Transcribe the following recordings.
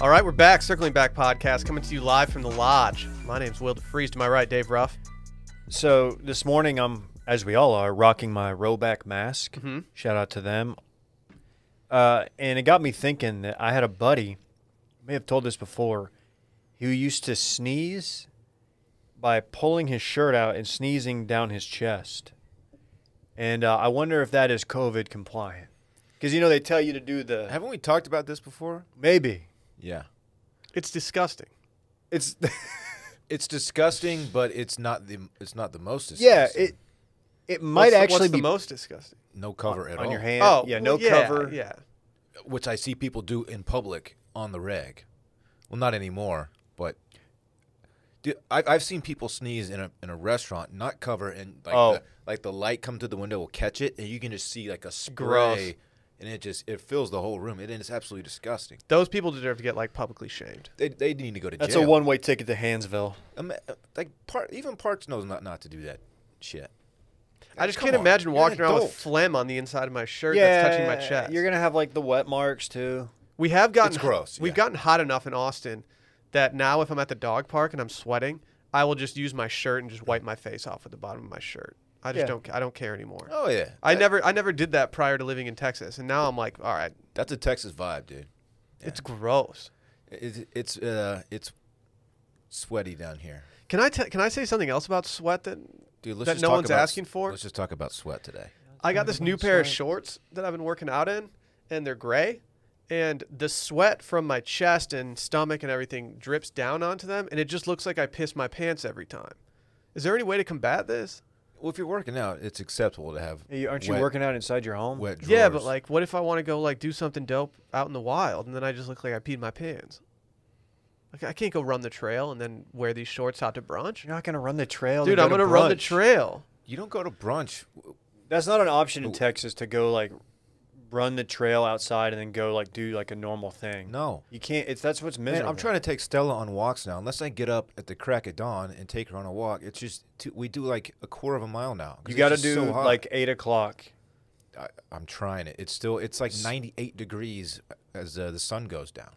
All right, we're back. Circling Back Podcast coming to you live from the lodge. My name's Will DeFries. To my right, Dave Ruff. So this morning, I'm, as we all are, rocking my Roback mask. Mm-hmm. Shout out to them. And it got me thinking that I had a buddy, I may have told this before, who used to sneeze by pulling his shirt out and sneezing down his chest. And I wonder if that is COVID compliant. Because, you know, they tell you to do the... Haven't we talked about this before? Maybe. Yeah. It's disgusting. It's it's disgusting, but it's not the most disgusting. Yeah, it might actually be the most disgusting. No cover at all. On your hand. Oh, yeah, no cover. Yeah. Which I see people do in public on the reg. Well, not anymore, but dude, I've seen people sneeze in a restaurant, not cover, and like the light come to the window will catch it, and you can just see like a spray. Gross. And it fills the whole room. It is absolutely disgusting. Those people deserve to get like publicly shamed. They need to go to jail. That's a one-way ticket to Hansville. Like even Parks knows not to do that shit. I just can't imagine walking around with phlegm on the inside of my shirt that's touching my chest. You're gonna have like the wet marks too. We have gotten it's gross. We've gotten hot enough in Austin that now if I'm at the dog park and I'm sweating, I will just use my shirt and just wipe my face off with the bottom of my shirt. I just don't. I don't care anymore. Oh yeah. I never did that prior to living in Texas, and now I'm like, all right. That's a Texas vibe, dude. Yeah. It's gross. It's sweaty down here. Can I say something else about sweat that no one's asking for? Let's just talk about sweat today. I got this new pair of shorts that I've been working out in, and they're gray, and the sweat from my chest and stomach and everything drips down onto them, and it just looks like I piss my pants every time. Is there any way to combat this? Well, if you're working out, it's acceptable to have. Aren't you working out inside your home? Wet drawers. Yeah, but like, what if I want to go like do something dope out in the wild, and then I just look like I peed my pants? Like, I can't go run the trail and then wear these shorts out to brunch. You're not gonna run the trail, dude. I'm gonna run the trail. You don't go to brunch. That's not an option in Texas to go like run the trail outside and then go like do like a normal thing. No, you can't. That's what's miserable. Man, I'm trying to take Stella on walks now. Unless I get up at the crack of dawn and take her on a walk, it's just we do like a quarter of a mile now. You got to do so like 8 o'clock. I'm trying it. It's like 98 degrees as the sun goes down.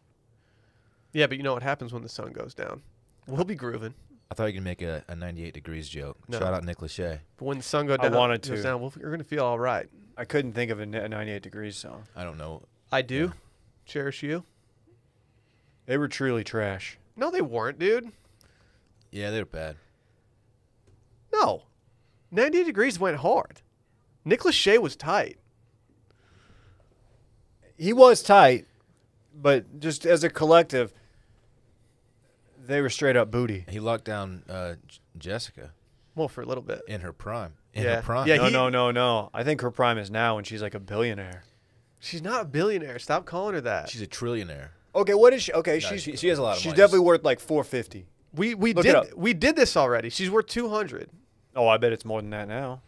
Yeah, but you know what happens when the sun goes down? We'll be grooving. I thought you could make a 98 degrees joke. No. Shout out Nick Lachey. But when the sun goes down, we're going to feel all right. I couldn't think of a 98 degrees song. I don't know. I do. Yeah. Cherish You. They were truly trash. No, they weren't, dude. Yeah, they were bad. No. 98 degrees went hard. Nick Lachey was tight. He was tight, but just as a collective, they were straight up booty. He locked down Jessica. Well, for a little bit. In her prime. In her prime. Yeah, no. I think her prime is now when she's like a billionaire. She's not a billionaire. Stop calling her that. She's a trillionaire. Okay, what is she? Okay, no, she has a lot of money. She's definitely worth like $450. We did this already. She's worth $200. Oh, I bet it's more than that now.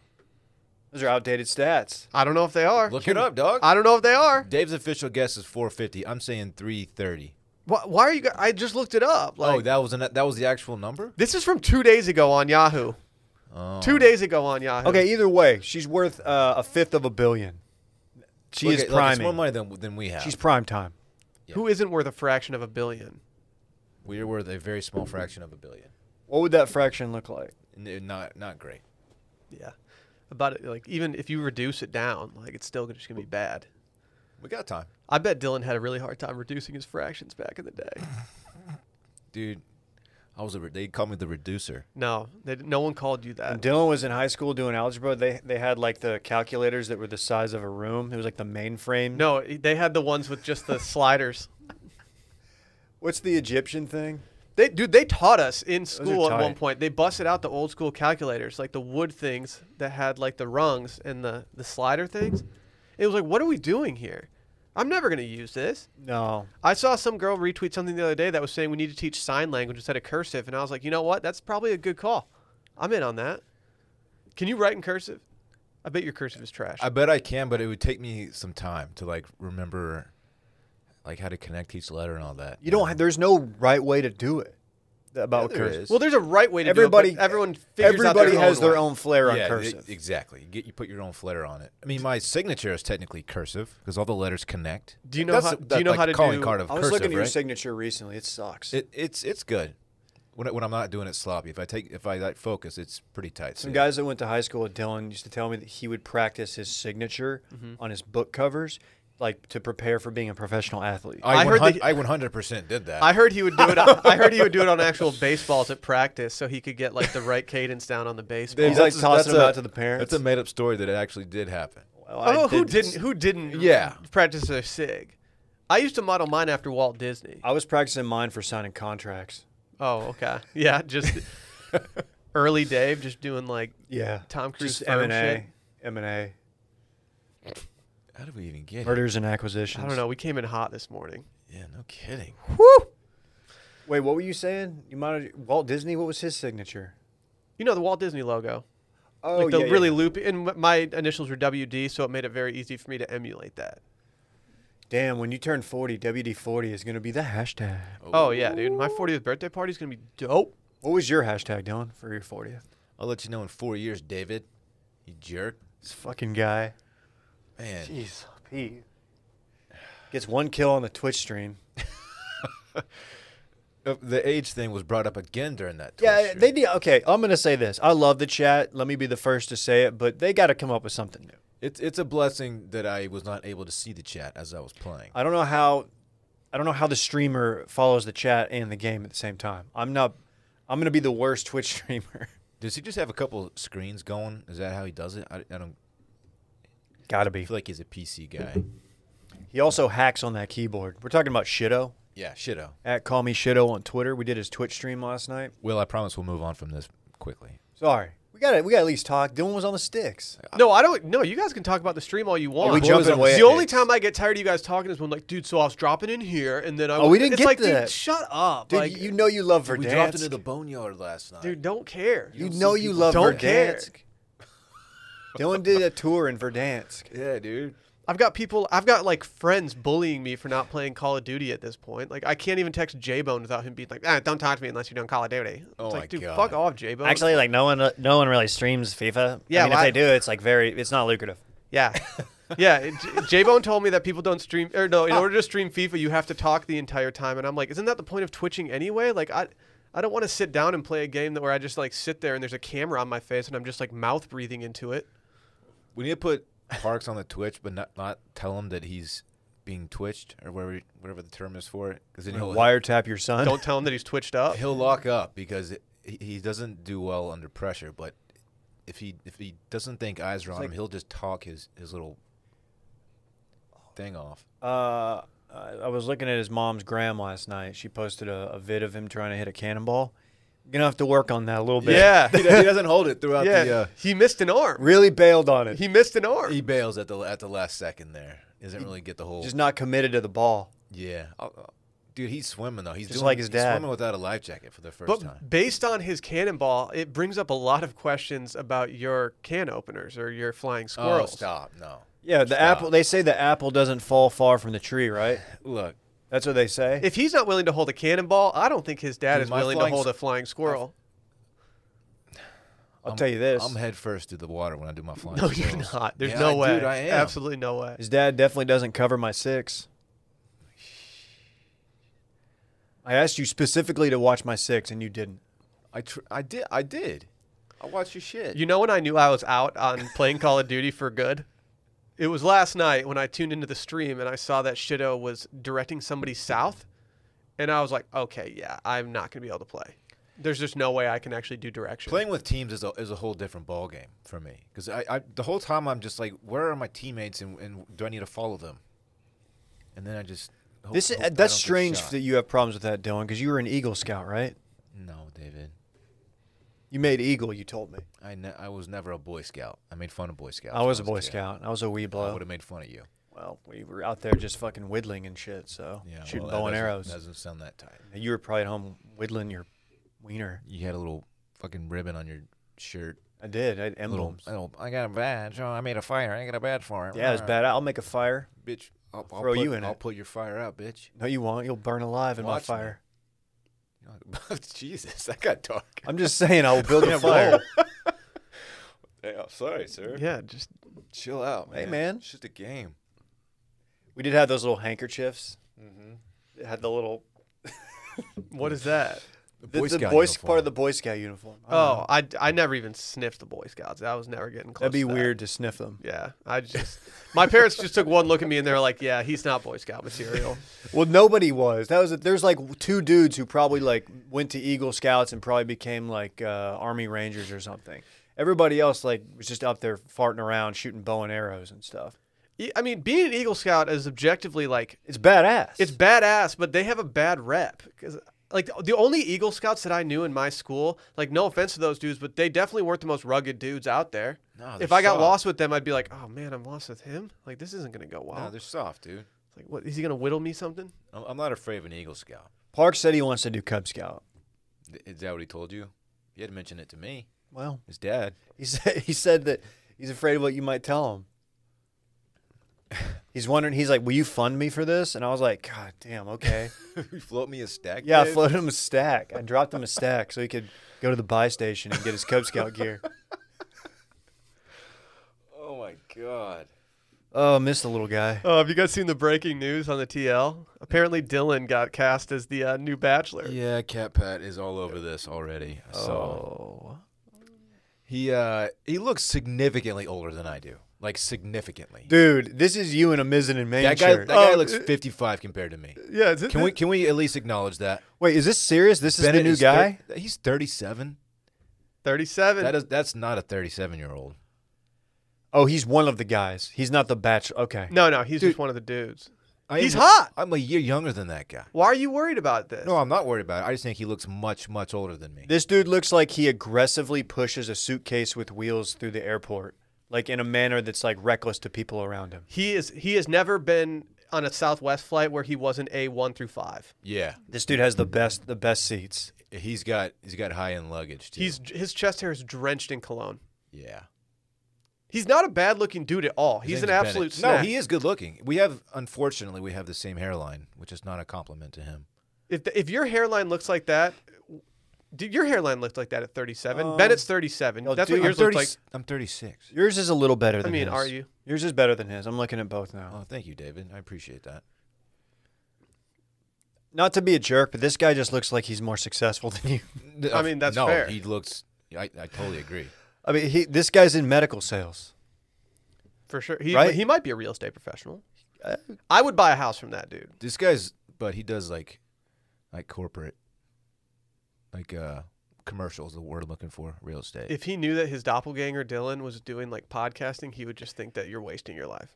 Those are outdated stats. I don't know if they are. Look it up, dog. I don't know if they are. Dave's official guess is $450. I'm saying $330. Why are you guys? I just looked it up. Like, oh, that was the actual number? This is from 2 days ago on Yahoo. Oh. 2 days ago on Yahoo. Okay, either way, she's worth a fifth of a billion. She is priming. It's more money than we have. She's prime time. Yep. Who isn't worth a fraction of a billion? We are worth a very small fraction of a billion. What would that fraction look like? Not great. Yeah. Like even if you reduce it down, like it's still just going to be bad. We got time. I bet Dylan had a really hard time reducing his fractions back in the day. Dude, they called me the reducer. No, no one called you that. When Dylan was in high school doing algebra, they had like the calculators that were the size of a room. It was like the mainframe. No, they had the ones with just the sliders. What's the Egyptian thing? They taught us in school at one point. They busted out the old school calculators, like the wood things that had like the rungs and the slider things. It was like, what are we doing here? I'm never going to use this. No. I saw some girl retweet something the other day that was saying we need to teach sign language instead of cursive. And I was like, you know what? That's probably a good call. I'm in on that. Can you write in cursive? I bet your cursive is trash. I bet I can, but it would take me some time to like remember like how to connect each letter and all that. You don't. There's no right way to do it. about curse. Well, there's a right way to do it. Everyone has their own flair on cursive. Exactly. You put your own flair on it. I mean, my signature is technically cursive because all the letters connect. Do you know how to do calling card of cursive, I was looking at your signature recently. It sucks. It's good. When I'm not doing it sloppy, if I focus, it's pretty tight. Some guys that went to high school with Dylan used to tell me that he would practice his signature on his book covers, like to prepare for being a professional athlete. I 100% did that. I heard he would do it. I heard he would do it on actual baseballs at practice, so he could get like the right cadence down on the baseball. He's like tossing them out to the parents. That's a made up story that it actually did happen. Well, who didn't? Yeah, practice their sig. I used to model mine after Walt Disney. I was practicing mine for signing contracts. Oh, okay. Yeah, just early Dave, just doing like Tom Cruise M&A. How did we even get Murders and acquisitions. I don't know. We came in hot this morning. Yeah, no kidding. Woo! Wait, what were you saying? You might Walt Disney. What was his signature? You know the Walt Disney logo. Oh, like the really loopy. And my initials were WD, so it made it very easy for me to emulate that. Damn, when you turn 40, WD40 is going to be the hashtag. Oh, yeah, dude. My 40th birthday party is going to be dope. What was your hashtag, Dylan, for your 40th? I'll let you know in 4 years, David. You jerk. This fucking guy. Man. Jeez. He gets one kill on the Twitch stream. The age thing was brought up again during that Twitch stream. They did. Okay, I'm going to say this. I love the chat. Let me be the first to say it, but they got to come up with something new. It's a blessing that I was not able to see the chat as I was playing. I don't know how the streamer follows the chat and the game at the same time. I'm gonna be the worst Twitch streamer. Does he just have a couple screens going? Is that how he does it? I don't. Gotta be. I feel like he's a PC guy. He also hacks on that keyboard. We're talking about Shitto. Yeah, Shitto. At Call Me Shitto on Twitter. We did his Twitch stream last night. Will, I promise we'll move on from this quickly. Sorry. We gotta at least talk. Dylan was on the sticks. No, I don't. No, you guys can talk about the stream all you want. Oh, the only time I get tired of you guys talking is when, like, dude, so I was dropping in here, and then I. Oh, we didn't get that. Dude, shut up, dude. Like, you know you love Verdansk. We dropped into the boneyard last night. Dude, don't care. You know you love Verdansk. Dylan did a tour in Verdansk. Yeah, dude. I've got like friends bullying me for not playing Call of Duty at this point. Like, I can't even text J Bone without him being like, ah, "Don't talk to me unless you're doing Call of Duty." Oh, it's like, dude, fuck off, J Bone. Actually, like no one really streams FIFA. Yeah, I mean, if they do, it's like it's not lucrative. Yeah, yeah. J Bone told me that people don't stream, or no, in order to stream FIFA, you have to talk the entire time, and I'm like, isn't that the point of Twitching anyway? Like, I don't want to sit down and play a game where I just like sit there and there's a camera on my face and I'm just like mouth breathing into it. We need to put Parks on the Twitch, but not tell him that he's being twitched or whatever the term is for it. Because then he'll wiretap your son. Don't tell him that he's twitched up. He'll lock up because he doesn't do well under pressure. But if he doesn't think eyes are on him, he'll just talk his little thing off. I was looking at his mom's gram last night. She posted a vid of him trying to hit a cannonball. You're going to have to work on that a little bit. Yeah. He doesn't hold it throughout the... he missed an arm. Really bailed on it. He missed an arm. He bails at the last second there. Doesn't really get the whole... Just not committed to the ball. Yeah. Dude, he's swimming, though. He's just like his dad. He's swimming without a life jacket for the first time. But based on his cannonball, it brings up a lot of questions about your can openers or your flying squirrels. Oh, stop. No. Yeah, the apple... They say the apple doesn't fall far from the tree, right? Look. That's what they say. If he's not willing to hold a cannonball, I don't think his dad is willing to hold a flying squirrel. I'll tell you this. I'm head first through the water when I do my flying squirrels. No, you're not. There's no way. Dude, I am. Absolutely no way. His dad definitely doesn't cover my six. I asked you specifically to watch my six, and you didn't. I did. I watched your shit. You know when I knew I was out on playing Call of Duty for good? It was last night when I tuned into the stream and I saw that Shitto was directing somebody south. And I was like, okay, yeah, I'm not going to be able to play. There's just no way I can actually do direction. Playing with teams is a whole different ball game for me. Because I the whole time I'm just like, where are my teammates and do I need to follow them? And then I just hope that's strange that you have problems with that, Dylan, because you were an Eagle Scout, right? No, David. You made Eagle, you told me. I was never a Boy Scout. I made fun of Boy Scouts. I was a Boy Scout. I was a Weeblo. I would have made fun of you. Well, we were out there just fucking whittling and shit, so shooting bow and arrows. Doesn't sound that tight. You were probably at home whittling your wiener. You had a little fucking ribbon on your shirt. I did. I had emblems. I got a badge. Oh, I made a fire. I got a badge for it. Yeah, it's bad. I'll make a fire. Bitch, I'll throw you in it. I'll put your fire out, bitch. No, you won't. You'll burn alive in my fire. talk about? Jesus, I got dark. I'm just saying, I will build a fire. Hey, I'm sorry, sir. Yeah, just chill out, man. Hey, man. It's just a game. We did have those little handkerchiefs. Mm-hmm. It had the little... What is that? The Boy Scout part of the Boy Scout uniform. Oh, I never even sniffed the Boy Scouts. I was never getting close. That'd be weird to sniff them. Yeah, I just my parents just took one look at me and they're like, "Yeah, he's not Boy Scout material." Well, nobody was. That was there's like two dudes who probably like went to Eagle Scouts and probably became like Army Rangers or something. Everybody else like was just up there farting around, shooting bow and arrows and stuff. I mean, being an Eagle Scout is objectively like it's badass. It's badass, but they have a bad rep because. Like, the only Eagle Scouts that I knew in my school, like, no offense to those dudes, but they definitely weren't the most rugged dudes out there. No, if I got lost with them, I'd be like, oh, man, I'm lost with him? Like, this isn't going to go well. No, they're soft, dude. Like, what, is he going to whittle me something? I'm not afraid of an Eagle Scout. Parks said he wants to do Cub Scout. Is that what he told you? He had mentioned it to me. Well. His dad. He said that he's afraid of what you might tell him. He's wondering, he's like, will you fund me for this? And I was like, God damn, okay. You float me a stack? Yeah, dude? I floated him a stack. I dropped him a stack so he could go to the buy station and get his Cub Scout gear. Oh, my God. Oh, I missed the little guy. Oh, have you guys seen the breaking news on the TL? Apparently, Dylan got cast as the new bachelor. Yeah, Cat Pat is all over this already. So. He looks significantly older than I do. Like, significantly. Dude, this is you in a mizzen and main shirt. That guy looks 55 compared to me. Yeah. Is it, can we at least acknowledge that? Wait, is this serious? This is Bennett, the new guy? He's 37. 37? That's not a 37-year-old. Oh, he's one of the guys. He's not the bachelor. Okay. No, he's just one of the dudes. He's hot. I'm a year younger than that guy. Why are you worried about this? No, I'm not worried about it. I just think he looks much, much older than me. This dude looks like he aggressively pushes a suitcase with wheels through the airport. Like in a manner that's like reckless to people around him. He has never been on a Southwest flight where he wasn't A1 through 5. Yeah, this dude has the best seats. He's got high end luggage too. His chest hair is drenched in cologne. Yeah, he's not a bad looking dude at all. He's an absolute snack. No, he is good looking. Unfortunately we have the same hairline, which is not a compliment to him. If your hairline looks like that. Dude, your hairline looked like that at 37. Bennett's 37. That's what yours looks like. I'm 36. Yours is a little better than his. I mean, are you? Yours is better than his. I'm looking at both now. Oh, thank you, David. I appreciate that. Not to be a jerk, but this guy just looks like he's more successful than you. I mean, that's fair. No, he looks... I totally agree. I mean, this guy's in medical sales. For sure. He might be a real estate professional. I would buy a house from that dude. This guy's... But he does, like corporate... Like commercials, the word I'm looking for, real estate. If he knew that his doppelganger Dylan was doing like podcasting, he would just think that you're wasting your life.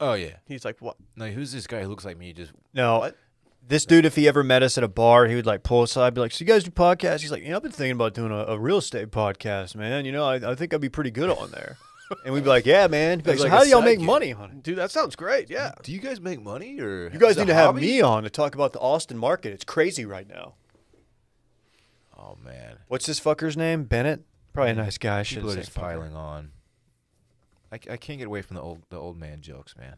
Oh yeah, he's like, what? No, who's this guy who looks like me? Just no, what? This dude. If he ever met us at a bar, he would like pull us aside, be like, "So you guys do podcasts?" He's like, "You know, I've been thinking about doing a real estate podcast, man. You know, I think I'd be pretty good on there." And we'd be like, "Yeah, man." He'd be like, "How do y'all make money on it, dude? That sounds great. Yeah. Do you guys make money or you guys need to have me on to talk about the Austin market? It's crazy right now." Oh, man. What's this fucker's name? Bennett? Probably a nice guy. People are just piling on. I can't get away from the old man jokes, man.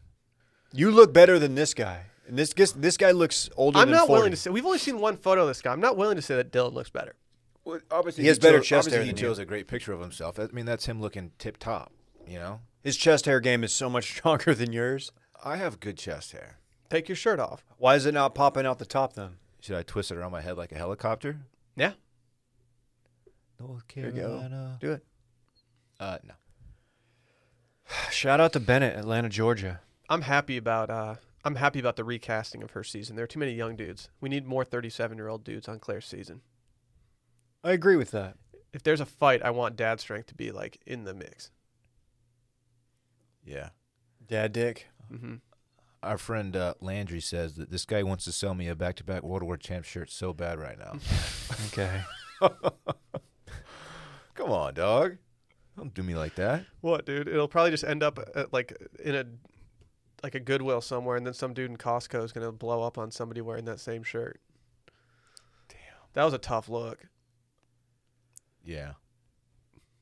You look better than this guy. And this guy looks older than 40. I'm not willing to say. We've only seen one photo of this guy. I'm not willing to say that Dylan looks better. Well, obviously, he has better chest hair than you. He chose a great picture of himself. I mean, that's him looking tip-top, you know? His chest hair game is so much stronger than yours. I have good chest hair. Take your shirt off. Why is it not popping out the top, then? Should I twist it around my head like a helicopter? Yeah. North Carolina. There you go. Do it. No. Shout out to Bennett, Atlanta, Georgia. I'm happy about the recasting of her season. There are too many young dudes. We need more 37-year-old dudes on Claire's season. I agree with that. If there's a fight, I want Dad Strength to be like in the mix. Yeah. Dad Dick. Mm-hmm. Our friend Landry says that this guy wants to sell me a back-to-back World War Champ shirt so bad right now. Okay. Come on, dog. Don't do me like that. What, dude? It'll probably just end up at, like in a Goodwill somewhere, and then some dude in Costco is going to blow up on somebody wearing that same shirt. Damn. That was a tough look. Yeah.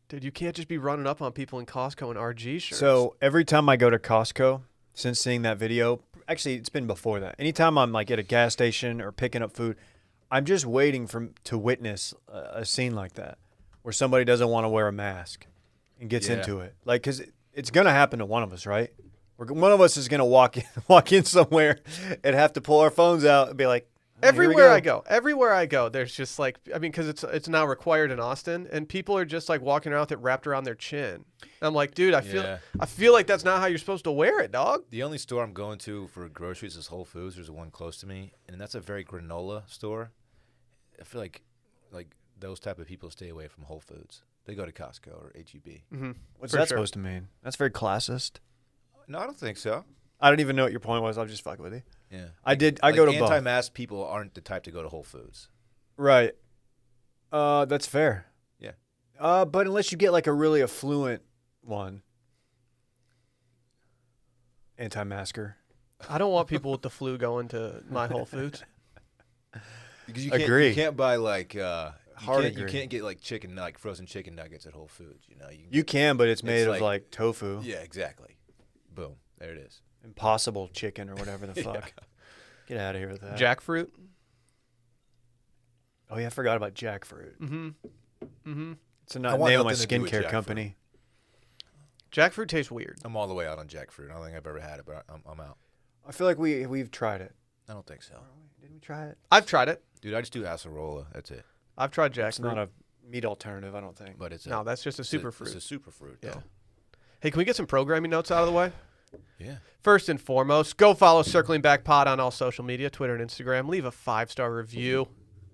Dude, you can't just be running up on people in Costco in RG shirts. So every time I go to Costco... Since seeing that video, actually, it's been before that. Anytime I'm like at a gas station or picking up food, I'm just waiting to witness a scene like that where somebody doesn't want to wear a mask and gets into it. Like, because it's going to happen to one of us, right? One of us is going to walk in somewhere and have to pull our phones out and be like, everywhere I go, there's just like, I mean, because it's now required in Austin, and people are just like walking around with it wrapped around their chin. And I'm like, dude, I feel like that's not how you're supposed to wear it, dog. The only store I'm going to for groceries is Whole Foods. There's one close to me, and that's a very granola store. I feel like those type of people stay away from Whole Foods. They go to Costco or H-E-B. Mm-hmm. What's that supposed to mean? That's very classist. No, I don't think so. I don't even know what your point was. I'm just fucking with you. Yeah, I go to both. Anti-mask people aren't the type to go to Whole Foods, right? That's fair. Yeah. But unless you get like a really affluent one, anti-masker. I don't want people with the flu going to my Whole Foods. Because you can't buy like you can't get like chicken, like frozen chicken nuggets at Whole Foods. You know, you can, but it's made of like tofu. Yeah, exactly. Boom, there it is. Impossible chicken or whatever the fuck. Yeah. Get out of here with that. Jackfruit? Oh, yeah, I forgot about jackfruit. Mm-hmm. Mm-hmm. It's a name of my skincare company. Jackfruit tastes weird. I'm all the way out on jackfruit. I don't think I've ever had it, but I'm out. I feel like we've tried it. I don't think so. Didn't we try it? I've tried it. Dude, I just do acerola. That's it. I've tried jackfruit. It's not a meat alternative, I don't think. But it's no, that's just a superfruit. It's a superfruit, though. Yeah. Hey, can we get some programming notes out of the way? Yeah. First and foremost, go follow Circling Back Pod on all social media, Twitter and Instagram. Leave a 5-star review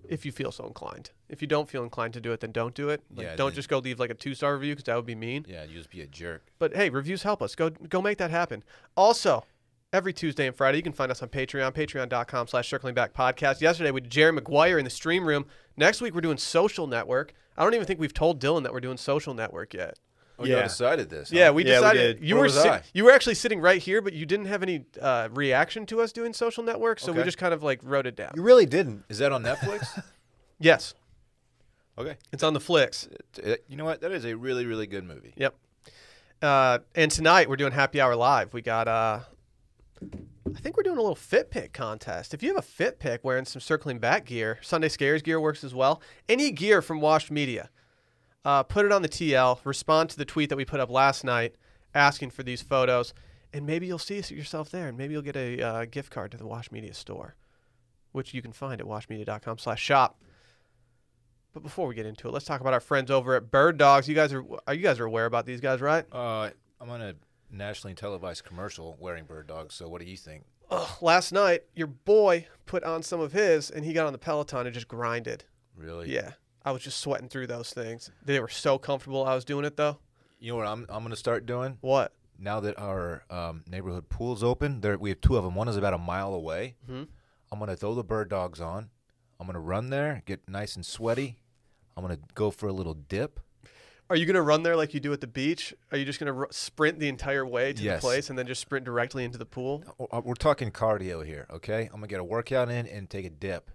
if you feel so inclined. If you don't feel inclined to do it, then don't do it. Like, yeah, don't just go leave like a 2-star review because that would be mean. Yeah, you just be a jerk. But hey, reviews help us. Go make that happen. Also, every Tuesday and Friday, you can find us on Patreon, patreon.com/circlingbackpodcast. Yesterday we did Jerry Maguire in the stream room. Next week we're doing Social Network. I don't even think we've told Dylan that we're doing Social Network yet. Oh, yeah. Y'all decided this. Huh? Yeah, we decided. Yeah, we did. You were actually sitting right here, but you didn't have any reaction to us doing Social Network, so we just kind of like wrote it down. You really didn't. Is that on Netflix? Yes. Okay. It's on the flicks. You know what? That is a really, really good movie. Yep. And tonight we're doing Happy Hour Live. We got, I think we're doing a little fit pick contest. If you have a fit pick wearing some Circling Back gear, Sunday Scares gear works as well. Any gear from Washed Media. Put it on the TL, respond to the tweet that we put up last night asking for these photos, and maybe you'll see yourself there, and maybe you'll get a gift card to the Wash Media store, which you can find at washmedia.com/shop. But before we get into it, let's talk about our friends over at Birddogs. You guys are aware about these guys, right? I'm on a nationally televised commercial wearing Birddogs, so what do you think? Last night, your boy put on some of his, and he got on the Peloton and just grinded. Really? Yeah. I was just sweating through those things. They were so comfortable. I was doing it, though. You know what I'm going to start doing? What? Now that our neighborhood pool's open, we have two of them. One is about a mile away. Mm-hmm. I'm going to throw the Birddogs on. I'm going to run there, get nice and sweaty. I'm going to go for a little dip. Are you going to run there like you do at the beach? Are you just going to sprint the entire way to the place and then just sprint directly into the pool? We're talking cardio here, okay? I'm going to get a workout in and take a dip.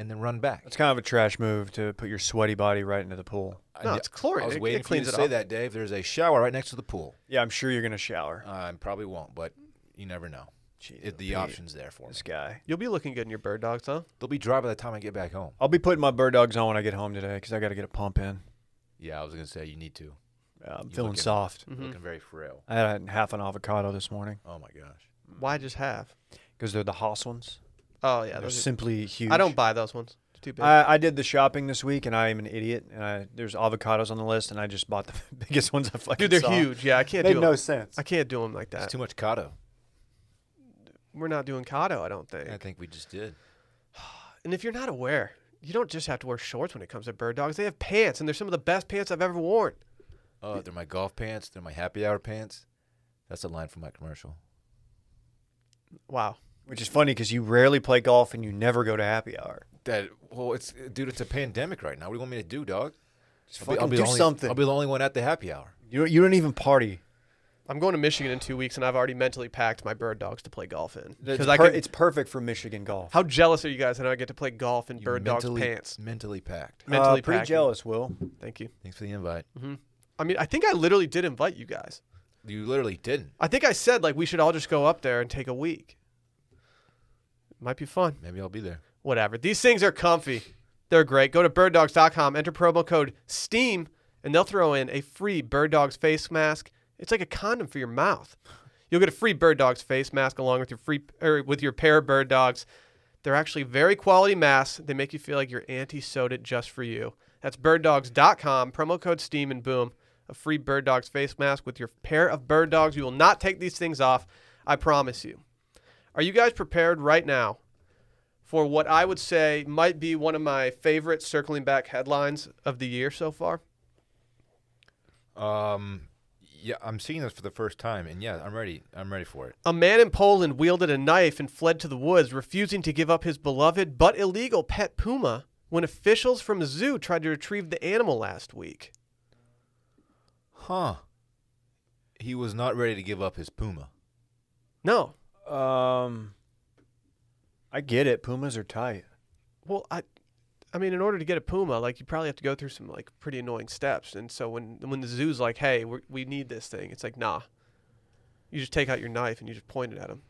And then run back. It's kind of a trash move to put your sweaty body right into the pool. No, it's chlorine. I was waiting for you to say that, Dave. There's a shower right next to the pool. Yeah, I'm sure you're going to shower. I probably won't, but you never know. The option's there for me. This guy. You'll be looking good in your Birddogs, huh? They'll be dry by the time I get back home. I'll be putting my Birddogs on when I get home today because I got to get a pump in. Yeah, I was going to say you need to. I'm feeling soft. Mm-hmm. Looking very frail. I had half an avocado this morning. Oh, my gosh. Why just half? Because they're the Haas ones. Oh, yeah. They're simply huge. I don't buy those ones. It's too big. I did the shopping this week, and I am an idiot. And there's avocados on the list, and I just bought the biggest ones I fucking saw. Dude, they're huge. Yeah, I can't do them. Made no sense. I can't do them like that. It's too much cotto. We're not doing cotto, I don't think. I think we just did. And if you're not aware, you don't just have to wear shorts when it comes to Birddogs. They have pants, and they're some of the best pants I've ever worn. Oh, they're my golf pants. They're my happy hour pants. That's a line from my commercial. Wow. Which is funny because you rarely play golf and you never go to happy hour. Dude, it's a pandemic right now. What do you want me to do, dog? Just fucking do something. I'll be the only one at the happy hour. You don't even party. I'm going to Michigan in 2 weeks, and I've already mentally packed my Birddogs to play golf in. It's perfect for Michigan golf. How jealous are you guys that I get to play golf in Birddogs pants? Mentally packed. Mentally pretty packing. Jealous, Will. Thank you. Thanks for the invite. Mm-hmm. I mean, I think I literally did invite you guys. You literally didn't. I think I said, like, we should all just go up there and take a week. Might be fun. Maybe I'll be there. whatever. These things are comfy. They're great. Go to birddogs.com, enter promo code STEAM, and they'll throw in a free Bird Dogs face mask. It's like a condom for your mouth. You'll get a free Bird Dogs face mask along with your pair of Bird Dogs. They're actually very quality masks. They make you feel like you're anti-soda just for you. That's birddogs.com, promo code STEAM, and boom, a free Bird Dogs face mask with your pair of Bird Dogs. You will not take these things off, I promise you. Are you guys prepared right now for what I would say might be one of my favorite circling back headlines of the year so far? Yeah, I'm seeing this for the first time, and yeah, I'm ready. I'm ready for it. A man in Poland wielded a knife and fled to the woods, refusing to give up his beloved but illegal pet puma when officials from a zoo tried to retrieve the animal last week. Huh. He was not ready to give up his puma. No. I get it. Pumas are tight. Well, I mean, in order to get a puma, like, you probably have to go through some, like, pretty annoying steps. And so when the zoo's like, hey, we need this thing, it's like, nah. You just take out your knife and you just point it at him.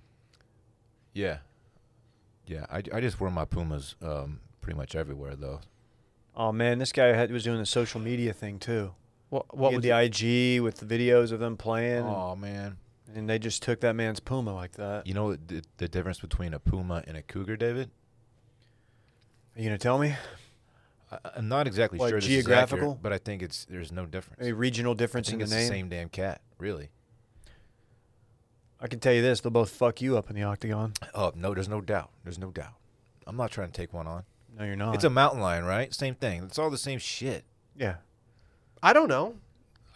Yeah. Yeah, I just wear my pumas pretty much everywhere, though. Oh, man, this guy was doing the social media thing, too. What was the IG with the videos of them playing. Oh, man. And they just took that man's puma like that. You know the difference between a puma and a cougar, David? Are you gonna tell me? I'm not exactly sure. Geographical, this is accurate, but I think there's no difference. A regional difference in the name. It's the same damn cat, really. I can tell you this: they'll both fuck you up in the octagon. Oh no, there's no doubt. There's no doubt. I'm not trying to take one on. No, you're not. It's a mountain lion, right? Same thing. It's all the same shit. Yeah. I don't know.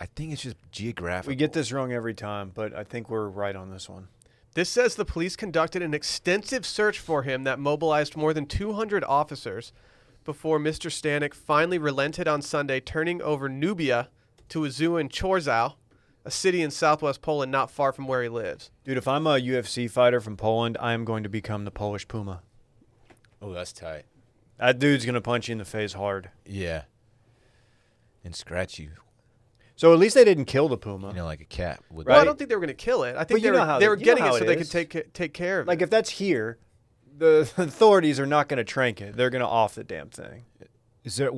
I think it's just geographic. We get this wrong every time, but I think we're right on this one. This says the police conducted an extensive search for him that mobilized more than 200 officers before Mr. Stanek finally relented on Sunday, turning over Nubia to a zoo in Chorzow, a city in southwest Poland not far from where he lives. Dude, if I'm a UFC fighter from Poland, I am going to become the Polish Puma. Oh, that's tight. That dude's going to punch you in the face hard. Yeah. And scratch you. So at least they didn't kill the puma. You know, like a cat would. Right? Well, I don't think they were going to kill it. I think they were getting it so they could take care of it. Like, if that's here, the authorities are not going to trank it. They're going to off the damn thing. Is there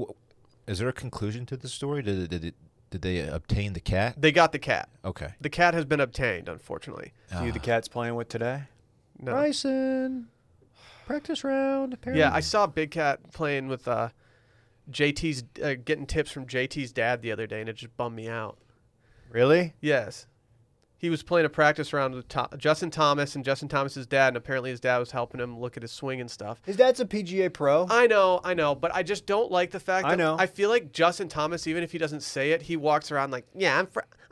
a conclusion to the story? Did they obtain the cat? They got the cat. Okay. The cat has been obtained, unfortunately. You the cat's playing with today? No. Bryson. Practice round. Apparently. Yeah, I saw Big Cat playing with... JT's getting tips from JT's dad the other day, and it just bummed me out. Really? Yes. He was playing a practice round with Justin Thomas and Justin Thomas's dad, and apparently his dad was helping him look at his swing and stuff. His dad's a PGA pro. I know, but I just don't like the fact that I feel like Justin Thomas, even if he doesn't say it, he walks around like, yeah,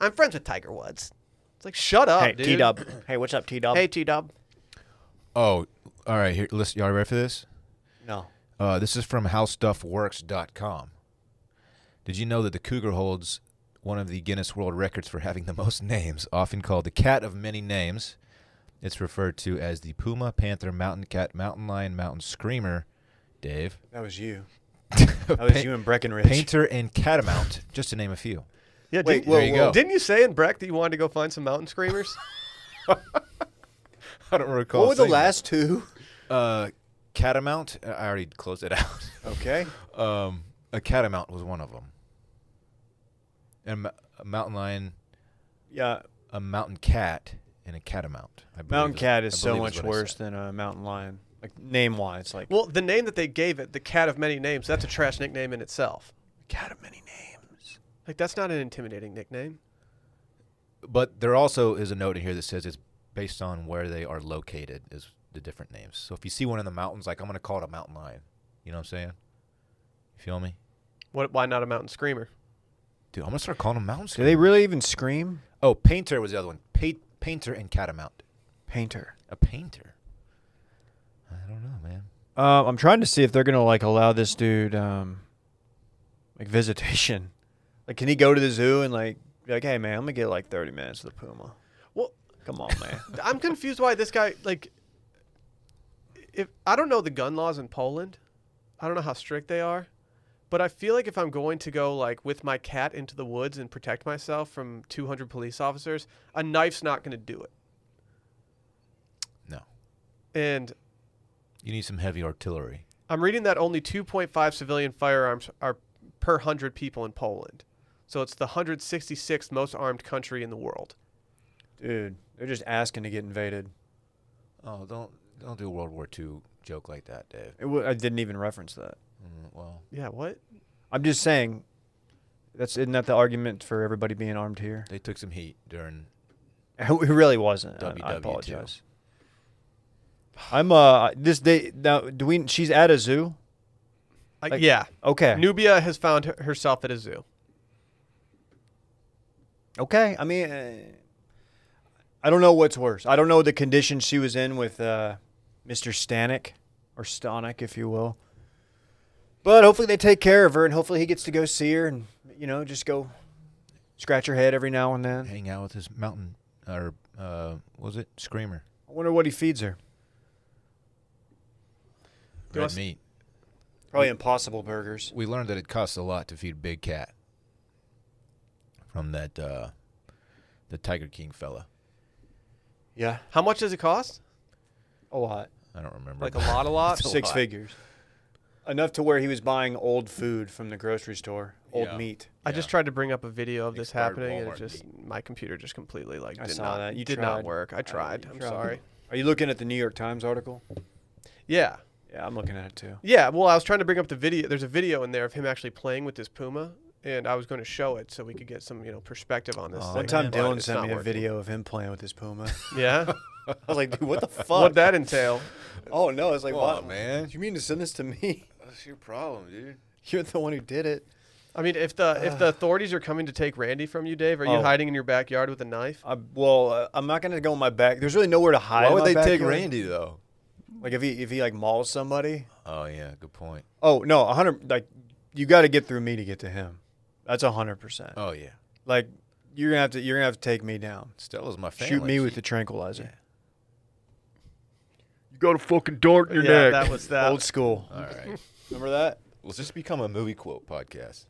I'm friends with Tiger Woods. It's like, shut up, dude. Hey, T-Dub. Hey, what's up, T-Dub? Hey, T-Dub. Oh, all right. Here, listen, y'all ready for this? No. This is from howstuffworks.com. Did you know that the cougar holds one of the Guinness World Records for having the most names, often called the cat of many names? It's referred to as the puma, panther, mountain cat, mountain lion, mountain screamer. Dave. That was you. That was you in Breckenridge. Painter and catamount, just to name a few. Yeah, wait, there you go. Didn't you say in Breck that you wanted to go find some mountain screamers? I don't recall. What were the last two? Catamount. I already closed it out. Okay. A catamount was one of them. And a mountain lion. Yeah. A mountain cat and a catamount. Mountain cat is so much worse than a mountain lion. Like, name-wise. Like, well, the name that they gave it, the cat of many names, that's a trash nickname in itself. Cat of many names. Like, that's not an intimidating nickname. But there also is a note in here that says it's based on where they are located is the different names. So if you see one in the mountains, like, I'm going to call it a mountain lion. You know what I'm saying? You feel me? Why not a mountain screamer? Dude, I'm going to start calling them mountain screamers. Do they really even scream? Oh, painter was the other one. Painter and catamount. Painter. A painter. I don't know, man. I'm trying to see if they're going to, like, allow this dude, like, visitation. Like, can he go to the zoo and, like, be like, hey, man, I'm going to get, like, 30 minutes of the puma. Well, come on, man. I'm confused why this guy, like... If I don't know the gun laws in Poland. I don't know how strict they are. But I feel like if I'm going to go, like, with my cat into the woods and protect myself from 200 police officers, a knife's not going to do it. No. And you need some heavy artillery. I'm reading that only 2.5 civilian firearms are per 100 people in Poland. So it's the 166th most armed country in the world. Dude, they're just asking to get invaded. Oh, don't do a World War II joke like that, Dave. I didn't even reference that. Well, yeah, what? I'm just saying, isn't that the argument for everybody being armed here? They took some heat during. It really wasn't. WW2. I apologize. She's at a zoo. Yeah. Okay. Nubia has found herself at a zoo. Okay. I mean, I don't know what's worse. I don't know the condition she was in with Mr. Stanek, or Stanek, if you will. But hopefully they take care of her, and hopefully he gets to go see her, and just go scratch her head every now and then. Hang out with his mountain, or was it screamer? I wonder what he feeds her. Red meat. Probably Impossible Burgers. We learned that it costs a lot to feed a big cat from that the Tiger King fella. Yeah. How much does it cost? A lot. I don't remember. Like a lot? Six figures. Enough to where he was buying old food from the grocery store, old meat. Yeah. I just tried to bring up a video of this happening, and it just my computer just completely did not work. I tried. I'm sorry. Are you looking at the New York Times article? Yeah. Yeah, I'm looking at it too. Yeah, well, I was trying to bring up the video. There's a video in there of him actually playing with this puma, and I was going to show it so we could get some, perspective on this. One time Dylan sent me a video of him playing with his puma. Yeah. I was like, dude, what the fuck? What'd that entail? Oh no, I was like, wow, man. You mean to send this to me? That's your problem, dude. You're the one who did it. I mean, if the authorities are coming to take Randy from you, Dave, are you hiding in your backyard with a knife? I'm not going to go in my back. There's really nowhere to hide. Why would they take Randy though? Like if he like mauls somebody. Oh yeah, good point. Oh no, 100. Like you got to get through me to get to him. That's 100%. Oh yeah. Like you're gonna have to take me down. Stella's my family. Shoot me with the tranquilizer. Yeah. You got a fucking dart in your neck. That was that old school. All right, remember that? Let's just become a movie quote podcast.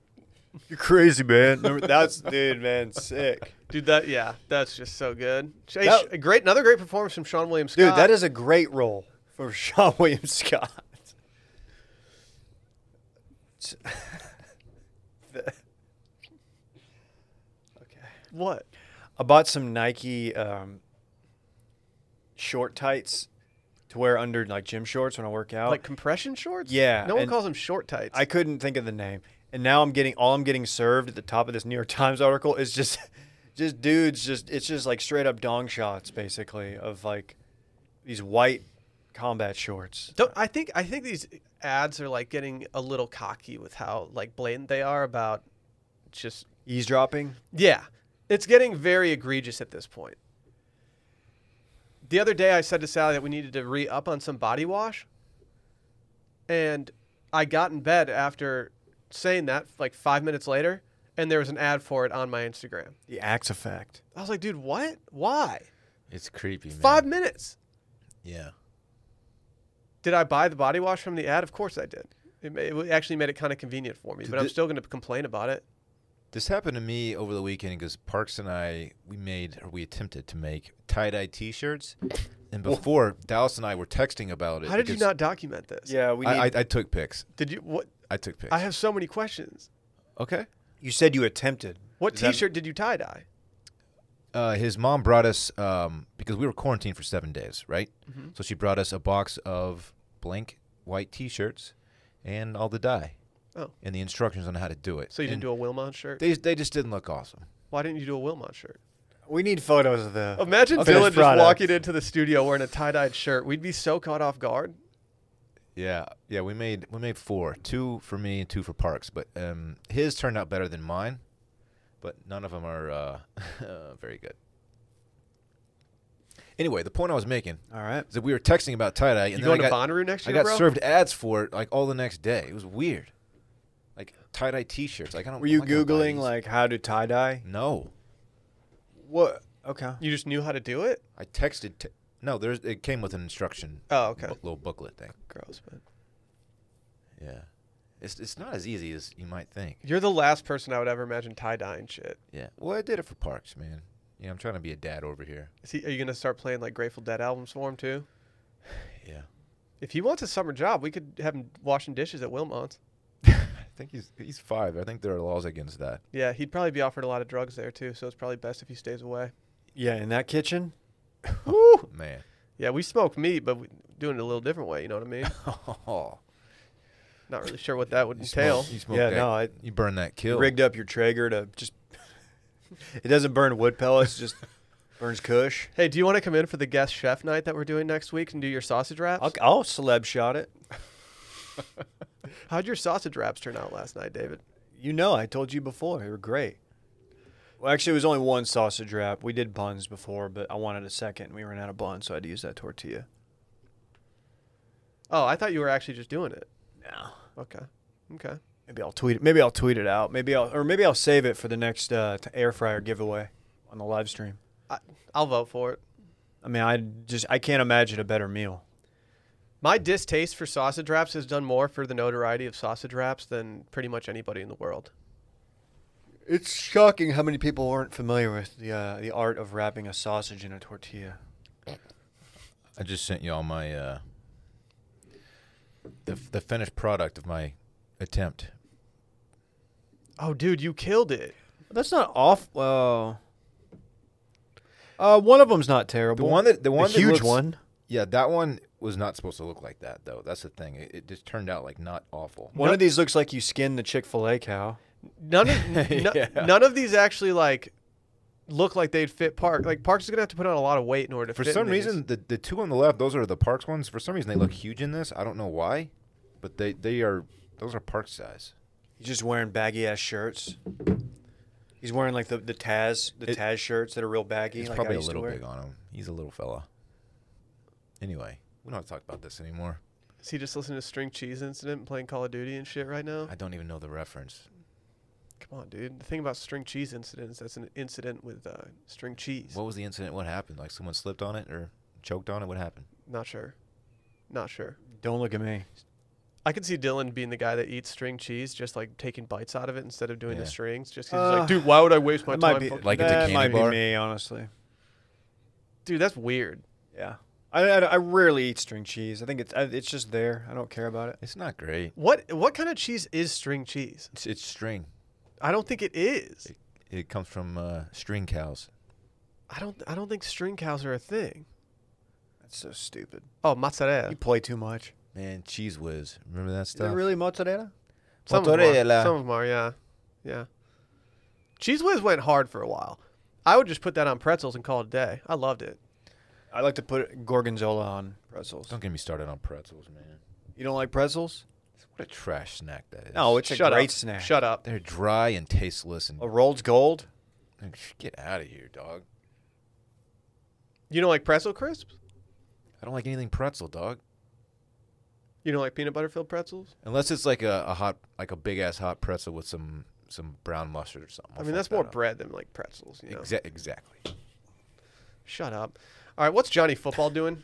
You're crazy, man. Remember, that's dude, man, sick. Dude, that's just so good. Another great performance from Sean William Scott. Dude, that is a great role. From Sean William Scott. Okay. What? I bought some Nike short tights to wear under like gym shorts when I work out. Like compression shorts? Yeah. No one calls them short tights. I couldn't think of the name. And now all I'm getting served at the top of this New York Times article is just dudes, it's just like straight up dong shots basically of like these white combat shorts. I think these ads are like getting a little cocky with how like blatant they are about just eavesdropping. Yeah, it's getting very egregious at this point. The other day I said to Sally that we needed to re-up on some body wash, and I got in bed after saying that like 5 minutes later, and there was an ad for it on my Instagram. The Axe Effect. I was like, dude, what? Why? It's creepy, man. 5 minutes. Yeah. Did I buy the body wash from the ad? Of course I did. It actually made it kind of convenient for me, but I'm still going to complain about it. This happened to me over the weekend because Parks and I, we attempted to make tie-dye T-shirts, and before Dallas and I were texting about it. How did you not document this? Yeah, I took pics. Did you? What? I took pics. I have so many questions. Okay. You said you attempted. What T-shirt did you tie-dye? His mom brought us, because we were quarantined for 7 days, right? Mm-hmm. So she brought us a box of blank white T-shirts and all the dye. Oh. And the instructions on how to do it. So you didn't do a Wilmot shirt? They just didn't look awesome. Why didn't you do a Wilmot shirt? We need photos of the... Imagine Dylan just walking into the studio wearing a tie-dyed shirt. We'd be so caught off guard. Yeah. Yeah, we made four. Two for me and two for Parks. But his turned out better than mine. But none of them are very good. Anyway, the point I was making is that we were texting about tie-dye. You going to Bonnaroo next year, bro? I got served ads for it like all the next day. It was weird. Like tie-dye T-shirts. Like, I don't. Were you Googling like how to tie-dye? No. What? Okay. You just knew how to do it? I texted. No, it came with an instruction. Oh, okay. Little booklet thing. Gross, but. Yeah. It's not as easy as you might think. You're the last person I would ever imagine tie-dyeing shit. Yeah. Well, I did it for Parks, man. You know, I'm trying to be a dad over here. Are you going to start playing, like, Grateful Dead albums for him, too? Yeah. If he wants a summer job, we could have him washing dishes at Wilmot's. I think he's five. I think there are laws against that. Yeah, he'd probably be offered a lot of drugs there too, so it's probably best if he stays away. Yeah, in that kitchen. Woo! Man. Yeah, we smoke meat, but we're doing it a little different way. You know what I mean? Oh. Not really sure what that would entail. You burn that kill. Rigged up your Traeger to just. It doesn't burn wood pellets, just burns Kush. Hey, do you want to come in for the guest chef night that we're doing next week and do your sausage wraps? I'll celeb shot it. How'd your sausage wraps turn out last night, David? You know, I told you before. They were great. Well, actually, it was only one sausage wrap. We did buns before, but I wanted a second, and we ran out of buns, so I had to use that tortilla. Oh, I thought you were actually just doing it. No. Okay. Okay. Maybe I'll tweet it. Maybe I'll tweet it out. Maybe I'll save it for the next air fryer giveaway on the live stream. I'll vote for it. I mean, I can't imagine a better meal. My distaste for sausage wraps has done more for the notoriety of sausage wraps than pretty much anybody in the world. It's shocking how many people aren't familiar with the art of wrapping a sausage in a tortilla. I just sent you all my the finished product of my attempt. Oh, dude, you killed it. That's not off. One of them's not terrible. The huge one. Yeah, that one was not supposed to look like that, though. That's the thing. It just turned out like not awful. One of these looks like you skinned the Chick-fil-A cow. None of these actually like look like they'd fit Parks. Like Parks is gonna have to put on a lot of weight in order to. For some reason, the two on the left, those are the Parks ones. For some reason, they look huge in this. I don't know why, but those are Parks size. He's just wearing baggy ass shirts. He's wearing like the Taz shirts that are real baggy. He's like probably a little big on him. He's a little fella. Anyway, we don't have to talk about this anymore. Is he just listening to String Cheese Incident and playing Call of Duty and shit right now? I don't even know the reference. Come on, dude. The thing about String Cheese Incident is that's an incident with string cheese. What was the incident? What happened? Like someone slipped on it or choked on it? What happened? Not sure. Not sure. Don't look at me. I could see Dylan being the guy that eats string cheese, just like taking bites out of it instead of doing the strings. Just 'cause he's like, dude, why would I waste my time? That might be me, honestly. Dude, that's weird. Yeah. I rarely eat string cheese. I think it's just there. I don't care about it. It's not great. What kind of cheese is string cheese? It's string. I don't think it is. It comes from string cows. I don't think string cows are a thing. That's so stupid. Oh, mozzarella. You play too much. Man, Cheese Whiz. Remember that stuff? Is it really mozzarella? Some of them are, yeah. Yeah. Cheese Whiz went hard for a while. I would just put that on pretzels and call it a day. I loved it. I like to put gorgonzola on pretzels. Don't get me started on pretzels, man. You don't like pretzels? What a trash snack that is. No, it's a great snack. Shut up. They're dry and tasteless. And a Roll's Gold? Get out of here, dog. You don't like pretzel crisps? I don't like anything pretzel, dog. You don't like peanut butter filled pretzels? Unless it's like a big ass hot pretzel with some brown mustard or something. I mean, that's more bread than like pretzels, you know? Exactly. Shut up. All right, what's Johnny Football doing?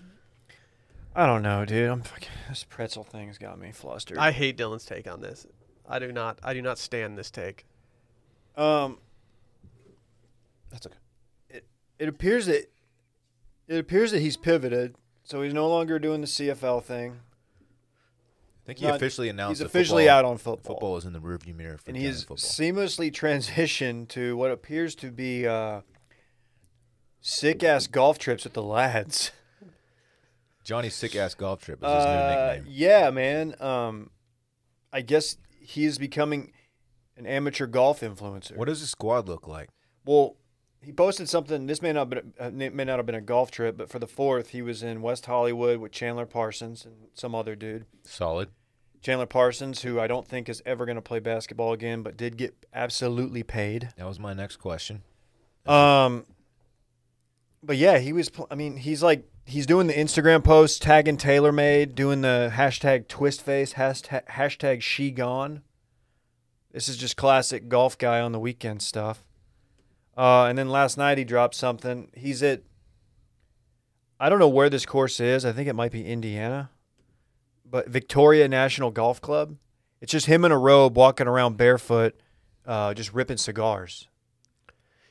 I don't know, dude. This pretzel thing's got me flustered. I hate Dylan's take on this. I do not stand this take. That's okay. It appears that he's pivoted, so he's no longer doing the CFL thing. I think he officially announced he's officially out on football. Football is in the rearview mirror for Johnny Football. And he's seamlessly transitioned to what appears to be sick-ass golf trips with the lads. Johnny's sick-ass golf trip is his new nickname. Yeah, man. I guess he is becoming an amateur golf influencer. What does his squad look like? Well, he posted something. This may not have been a golf trip, but for the 4th, he was in West Hollywood with Chandler Parsons and some other dude. Solid. Chandler Parsons, who I don't think is ever going to play basketball again, but did get absolutely paid. That was my next question. But yeah, he was. I mean, he's doing the Instagram posts, tagging TaylorMade, doing the hashtag TwistFace, hashtag SheGone. This is just classic golf guy on the weekend stuff. And then last night he dropped something. He's at. I don't know where this course is. I think it might be Indiana, but Victoria National Golf Club. It's just him in a robe walking around barefoot, just ripping cigars.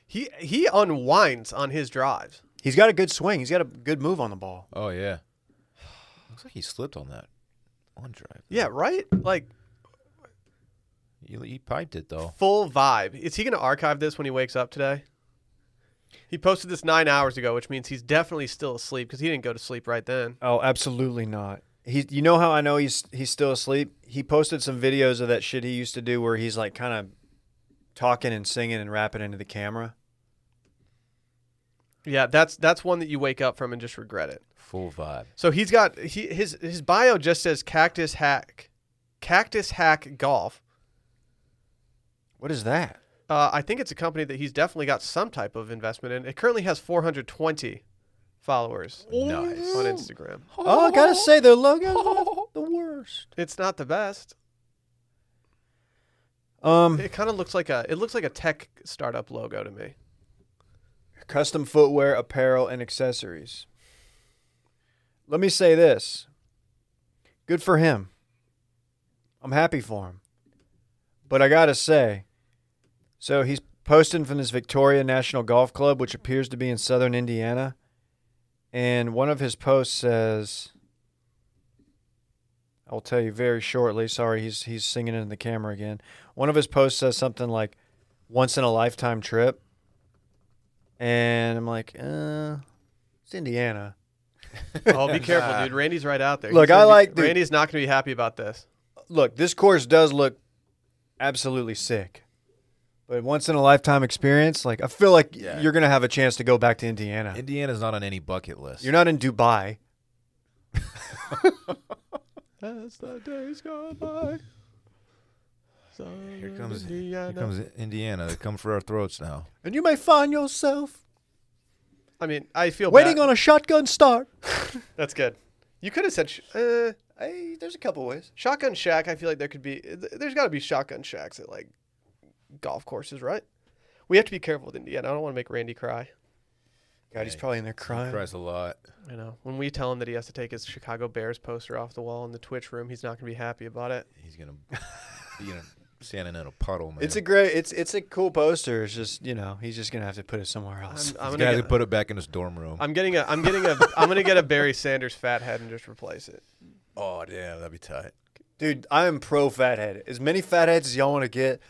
He unwinds on his drives. He's got a good swing. He's got a good move on the ball. Oh, yeah. Looks like he slipped on that one drive. Though. Yeah, right? Like, he piped it, though. Full vibe. Is he going to archive this when he wakes up today? He posted this 9 hours ago, which means he's definitely still asleep because he didn't go to sleep right then. Oh, absolutely not. You know how I know he's still asleep? He posted some videos of that shit he used to do where he's like kind of talking and singing and rapping into the camera. Yeah, that's one that you wake up from and just regret it. Full vibe. So he's got his bio just says Cactus Hack Golf. What is that? I think it's a company that he's definitely got some type of investment in. It currently has 420 followers. Nice. On Instagram. Oh, I gotta say their logo is the worst. It's not the best. It kind of looks like a tech startup logo to me. Custom footwear, apparel, and accessories. Let me say this. Good for him. I'm happy for him. But I gotta say, so he's posting from this Victoria National Golf Club, which appears to be in southern Indiana. And one of his posts says, I'll tell you very shortly. Sorry, he's singing in the camera again. One of his posts says something like, once in a lifetime trip. And I'm like, it's Indiana. Oh, be careful, dude. Randy's right out there. Look, Randy's not going to be happy about this. Look, this course does look absolutely sick. But once in a lifetime experience, like I feel like you're going to have a chance to go back to Indiana. Indiana's not on any bucket list. You're not in Dubai. As the days go by. Here comes Indiana. They come for our throats now. And you may find yourself. I mean, I feel waiting on a shotgun start. That's good. You could have said, there's a couple ways. Shotgun shack. I feel like there's got to be shotgun shacks at like golf courses, right? We have to be careful with Indiana. I don't want to make Randy cry. God, he's probably in there crying. He cries a lot. I know. When we tell him that he has to take his Chicago Bears poster off the wall in the Twitch room, he's not going to be happy about it. He's going to, standing in a puddle, man. It's a great, it's a cool poster. It's just, he's just gonna have to put it somewhere else. He's gonna have to put it back in his dorm room. I'm gonna get a Barry Sanders fathead and just replace it. Oh damn, that'd be tight, dude. I am pro fathead. As many fatheads as y'all want to get,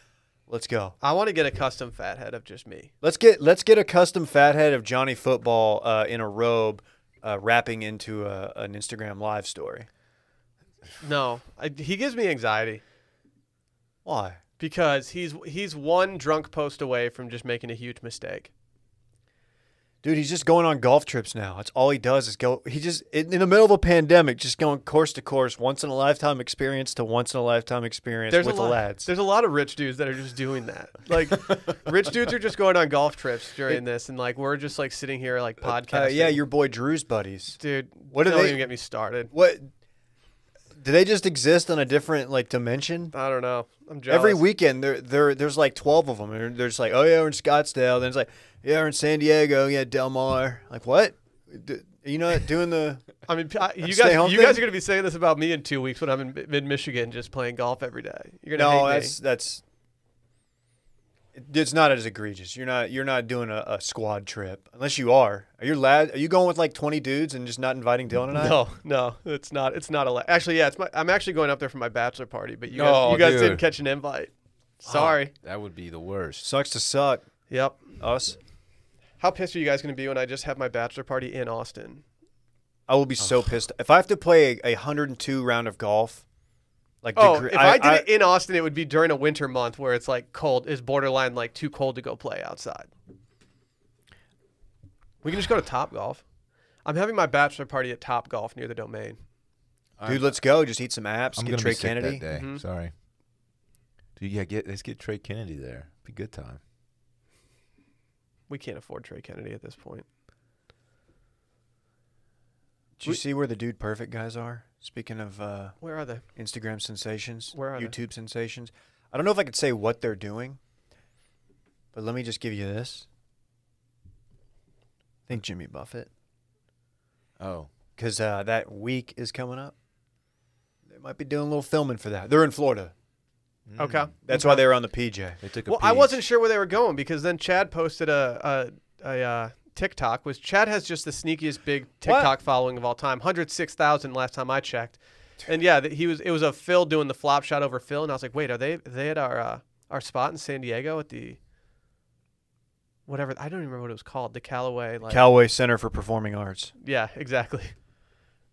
let's go. I want to get a custom fathead of just me. Let's get a custom fathead of Johnny Football in a robe, rapping into an Instagram live story. No, he gives me anxiety. Why? Because he's one drunk post away from just making a huge mistake. Dude, he's just going on golf trips now. That's all he does is go. He just, in the middle of a pandemic, just going course to course, once in a lifetime experience to once in a lifetime experience with the lads. There's a lot of rich dudes that are just doing that. Like, rich dudes are just going on golf trips during this, and like we're just like sitting here like podcasting. Yeah, your boy Drew's buddies. Dude, don't even get me started. What? Do they just exist on a different like dimension? I don't know. I'm jealous. Every weekend there's like 12 of them. And they're just like, oh yeah, we're in Scottsdale. Then it's like, yeah, we're in San Diego. Yeah, Del Mar. Like what? You know, doing the. I mean, you guys are gonna be saying this about me in 2 weeks when I'm in mid Michigan just playing golf every day. You're gonna hate me. That's. It's not as egregious. You're not doing a squad trip unless you are. Are you going with like 20 dudes and just not inviting Dylan and I? No, it's not. It's not allowed. Actually, yeah, I'm actually going up there for my bachelor party, but you guys didn't catch an invite. Sorry. Oh, that would be the worst. Sucks to suck. Yep. Us. How pissed are you guys going to be when I just have my bachelor party in Austin? I will be so pissed if I have to play a 102 round of golf. Like if I did it in Austin, it would be during a winter month where it's like cold, is borderline like too cold to go play outside. We can just go to Top Golf. I'm having my bachelor party at Top Golf near the Domain. Dude, let's go. Just eat some apps. Get Trey Kennedy. That day. Mm-hmm. Sorry. Dude, yeah, let's get Trey Kennedy there. Be good time. We can't afford Trey Kennedy at this point. Do you see where the Dude Perfect guys are? Speaking of where are they? Instagram sensations, where are YouTube sensations. I don't know if I could say what they're doing, but let me just give you this. I think Jimmy Buffett. Oh. Because that week is coming up. They might be doing a little filming for that. They're in Florida. Mm. Okay. That's why they were on the PJ. They took a piece. I wasn't sure where they were going because then Chad posted a TikTok was Chad has just the sneakiest big TikTok following of all time. 106,000 last time I checked. And yeah, it was a Phil doing the flop shot over Phil, and I was like, wait, are they at our spot in San Diego at the whatever, I don't even remember what it was called, the Callaway Callaway Center for Performing Arts. Yeah, exactly.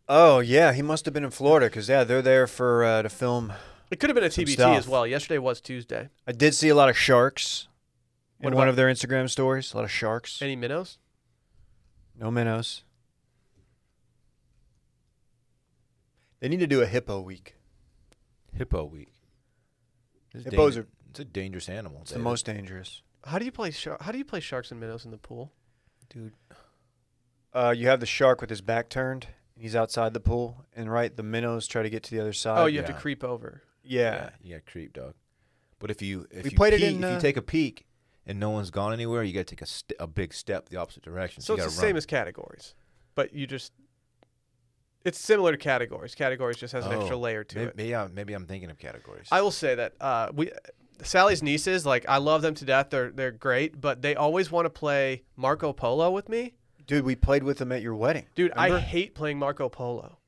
Oh yeah, he must have been in Florida because yeah, they're there for to film. It could have been a TBT stuff. As well. Yesterday was Tuesday. I did see a lot of sharks in one of their Instagram stories. A lot of sharks. Any minnows? No minnows. They need to do a hippo week. Hippo week. Hippos are. It's a dangerous animal. It's the most dangerous. How do you play sharks and minnows in the pool, dude? You have the shark with his back turned. He's outside the pool, and the minnows try to get to the other side. Oh, you have to creep over. Yeah, you got to creep, dog. But if you take a peek and no one's gone anywhere, you got to take a big step the opposite direction. So it's the same as categories, but it's similar to categories. Categories just has an extra layer to it. Yeah, maybe I'm thinking of categories. I will say that Sally's nieces, I love them to death. They're great, but they always want to play Marco Polo with me. Dude, we played with them at your wedding. Dude, remember? I hate playing Marco Polo.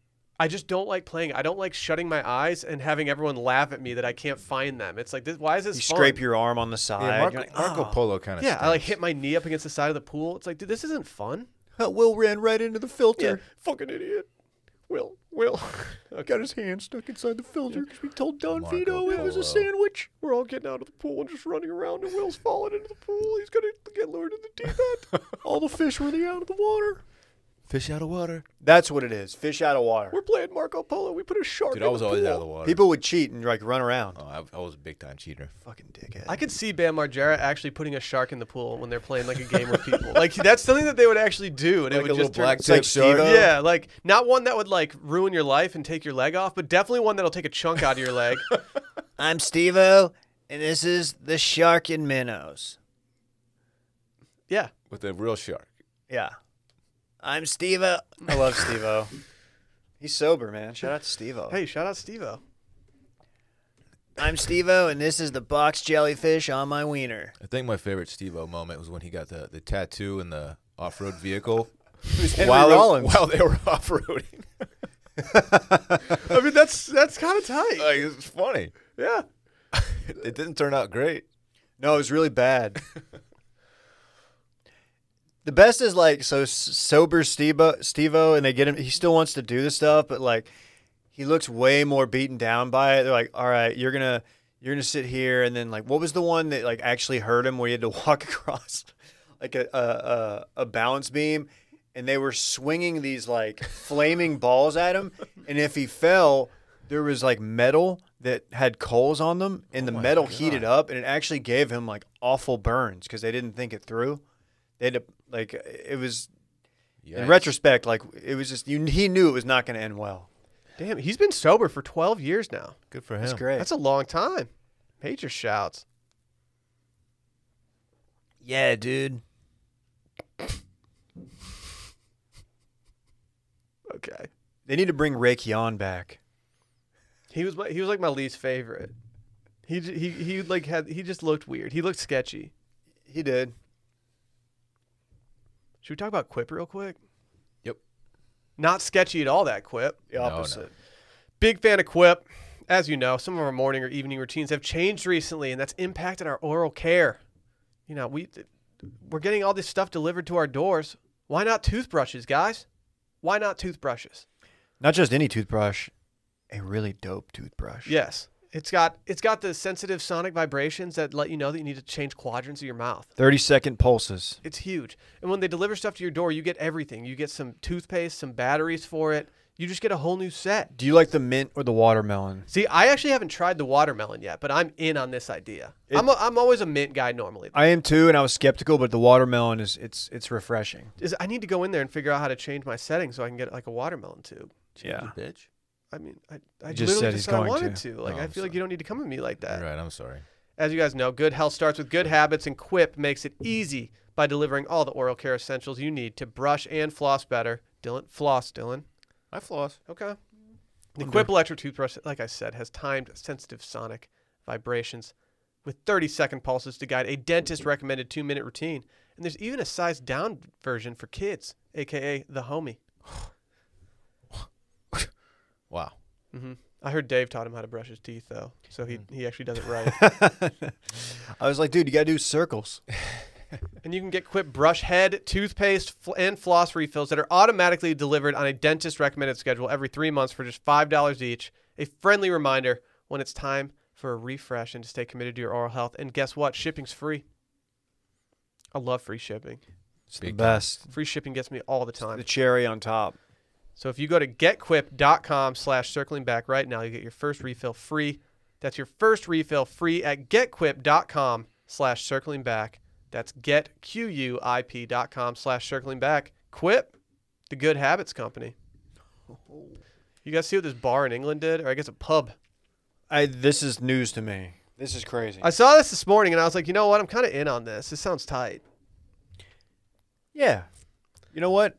I just don't like playing. I don't like shutting my eyes and having everyone laugh at me that I can't find them. It's like, why is this fun? You scrape your arm on the side. Yeah, Marco Polo kind of stuff. Yeah, I hit my knee up against the side of the pool. It's like, dude, this isn't fun. Will ran right into the filter. Yeah, fucking idiot. Will. Got his hand stuck inside the filter because we told Don Vito it was a sandwich. We're all getting out of the pool and just running around, and Will's falling into the pool. He's going to get lured in the deep end. All the fish were out of the water. Fish out of water. That's what it is. Fish out of water. We're playing Marco Polo. We put a shark in the pool. Dude, I was always out of the water. People would cheat and run around. Oh, I was a big-time cheater. Fucking dickhead. I could see Bam Margera actually putting a shark in the pool when they're playing a game with people. That's something that they would actually do. And it would just turn black tip shark. Yeah, not one that would ruin your life and take your leg off, but definitely one that'll take a chunk out of your leg. I'm Steve-O, and this is the Shark and Minnows. Yeah. With a real shark. Yeah. I'm Steve-O. I love Steve-O. He's sober, man. Shout out to Steve-O. Hey, shout out Steve-O. I'm Steve-O, and this is the box jellyfish on my wiener. I think my favorite Steve-O moment was when he got the tattoo in the off-road vehicle. While they were off-roading. I mean, that's kind of tight. It's funny. Yeah. It didn't turn out great. No, it was really bad. The best is sober Steve-O, and they get him. He still wants to do the stuff, but he looks way more beaten down by it. They're like, "All right, you're gonna sit here," and then what was the one that actually hurt him where he had to walk across a balance beam, and they were swinging these flaming balls at him, and if he fell, there was metal that had coals on them, and the metal heated up, and it actually gave him awful burns because they didn't think it through. They had to. It was, yes. In retrospect, it was just, he knew it was not going to end well. Damn, he's been sober for 12 years now. Good for him. That's great. That's a long time. Major shouts. Yeah, dude. Okay. They need to bring Raekwon back. He was my least favorite. He just looked weird. He looked sketchy. He did. Should we talk about Quip real quick? Yep. Not sketchy at all, that Quip. The opposite. No. Big fan of Quip. As you know, some of our morning or evening routines have changed recently, and that's impacted our oral care. You know, we're getting all this stuff delivered to our doors. Why not toothbrushes, guys? Why not toothbrushes? Not just any toothbrush, a really dope toothbrush. Yes. It's got the sensitive sonic vibrations that let you know that you need to change quadrants of your mouth. 30-second pulses. It's huge. And when they deliver stuff to your door, you get everything. You get some toothpaste, some batteries for it. You just get a whole new set. Do you like the mint or the watermelon? See, I actually haven't tried the watermelon yet, but I'm in on this idea. I'm always a mint guy normally. I am too, and I was skeptical, but the watermelon it's refreshing. I need to go in there and figure out how to change my settings so I can get a watermelon tube. Yeah, bitch. I mean, I just literally said I wanted to. I feel like you don't need to come at me like that. You're right, I'm sorry. As you guys know, good health starts with good habits, and Quip makes it easy by delivering all the oral care essentials you need to brush and floss better. Dylan, floss, Dylan. I floss. Okay. The Quip electric toothbrush, like I said, has timed sensitive sonic vibrations with 30-second pulses to guide a dentist-recommended 2-minute routine. And there's even a size down version for kids, a.k.a. the homie. Wow. Mm-hmm. I heard Dave taught him how to brush his teeth, though, so he actually does it right. I was like, dude, you got to do circles. And you can get Quip brush head, toothpaste, and floss refills that are automatically delivered on a dentist-recommended schedule every 3 months for just $5 each. A friendly reminder when it's time for a refresh and to stay committed to your oral health. And guess what? Shipping's free. I love free shipping. It's the best. Free shipping gets me all the time. The cherry on top. So if you go to getquip.com/circlingback right now, you get your first refill free. That's your first refill free at getquip.com/circlingback. That's getquip.com/circlingback. Quip, the Good Habits Company. You guys see what this bar in England did? Or I guess a pub. This is news to me. This is crazy. I saw this morning, and I was like, you know what? I'm kind of in on this. This sounds tight. Yeah. You know what?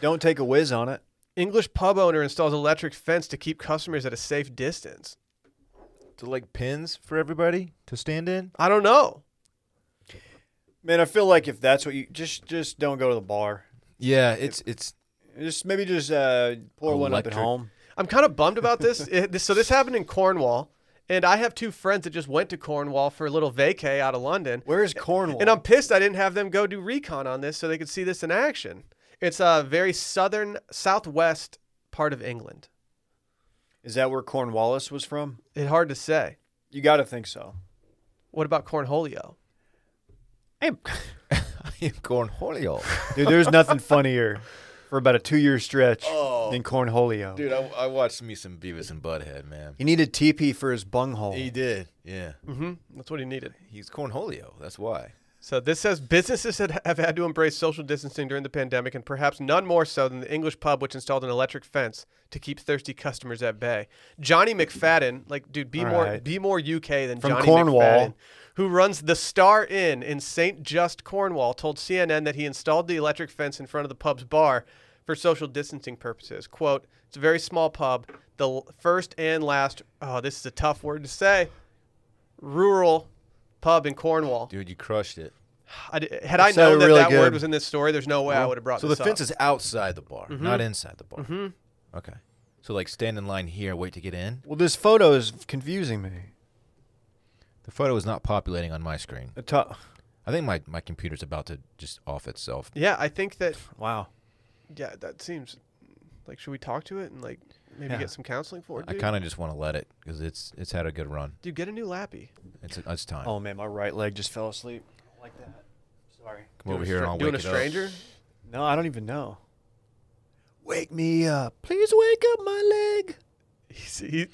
Don't take a whiz on it. English pub owner installs electric fence to keep customers at a safe distance. To like pins for everybody to stand in? I don't know. Man, I feel like if that's what you just don't go to the bar. Yeah, maybe just pour one up at home. I'm kind of bummed about this. So this happened in Cornwall, and I have two friends that just went to Cornwall for a little vacay out of London. Where is Cornwall? And I'm pissed I didn't have them go do recon on this so they could see this in action. It's a very southwest part of England. Is that where Cornwallis was from? It's hard to say. You got to think so. What about Cornholio? I am Cornholio. Dude, there's nothing funnier for about a 2-year stretch than Cornholio. Dude, I watched me some Beavis and Butthead, man. He needed TP for his bunghole. He did, yeah. Mm-hmm. That's what he needed. He's Cornholio, that's why. So this says businesses have had to embrace social distancing during the pandemic, and perhaps none more so than the English pub, which installed an electric fence to keep thirsty customers at bay. Johnny McFadden, like, dude, be more UK than Johnny McFadden, who runs the Star Inn in St. Just, Cornwall, told CNN that he installed the electric fence in front of the pub's bar for social distancing purposes. Quote, it's a very small pub, the first and last, oh, this is a tough word to say, rural pub in Cornwall. Dude, you crushed it. Had I known that word was in this story, there's no way I would have brought this up. So the fence is outside the bar, not inside the bar. Mm-hmm. Okay. So like stand in line here, wait to get in? Well, this photo is confusing me. The photo is not populating on my screen. I think my computer's about to just off itself. Yeah, I think that... Wow. Yeah, that seems... Like, should we talk to it and, like, maybe get some counseling for it, dude? I kind of just want to let it because it's had a good run. Dude, get a new lappy. It's time. Oh, man, my right leg just fell asleep. Like that. Sorry. Come over here and I'll wake it up. Doing a stranger? No, I don't even know. Wake me up. Please wake up my leg.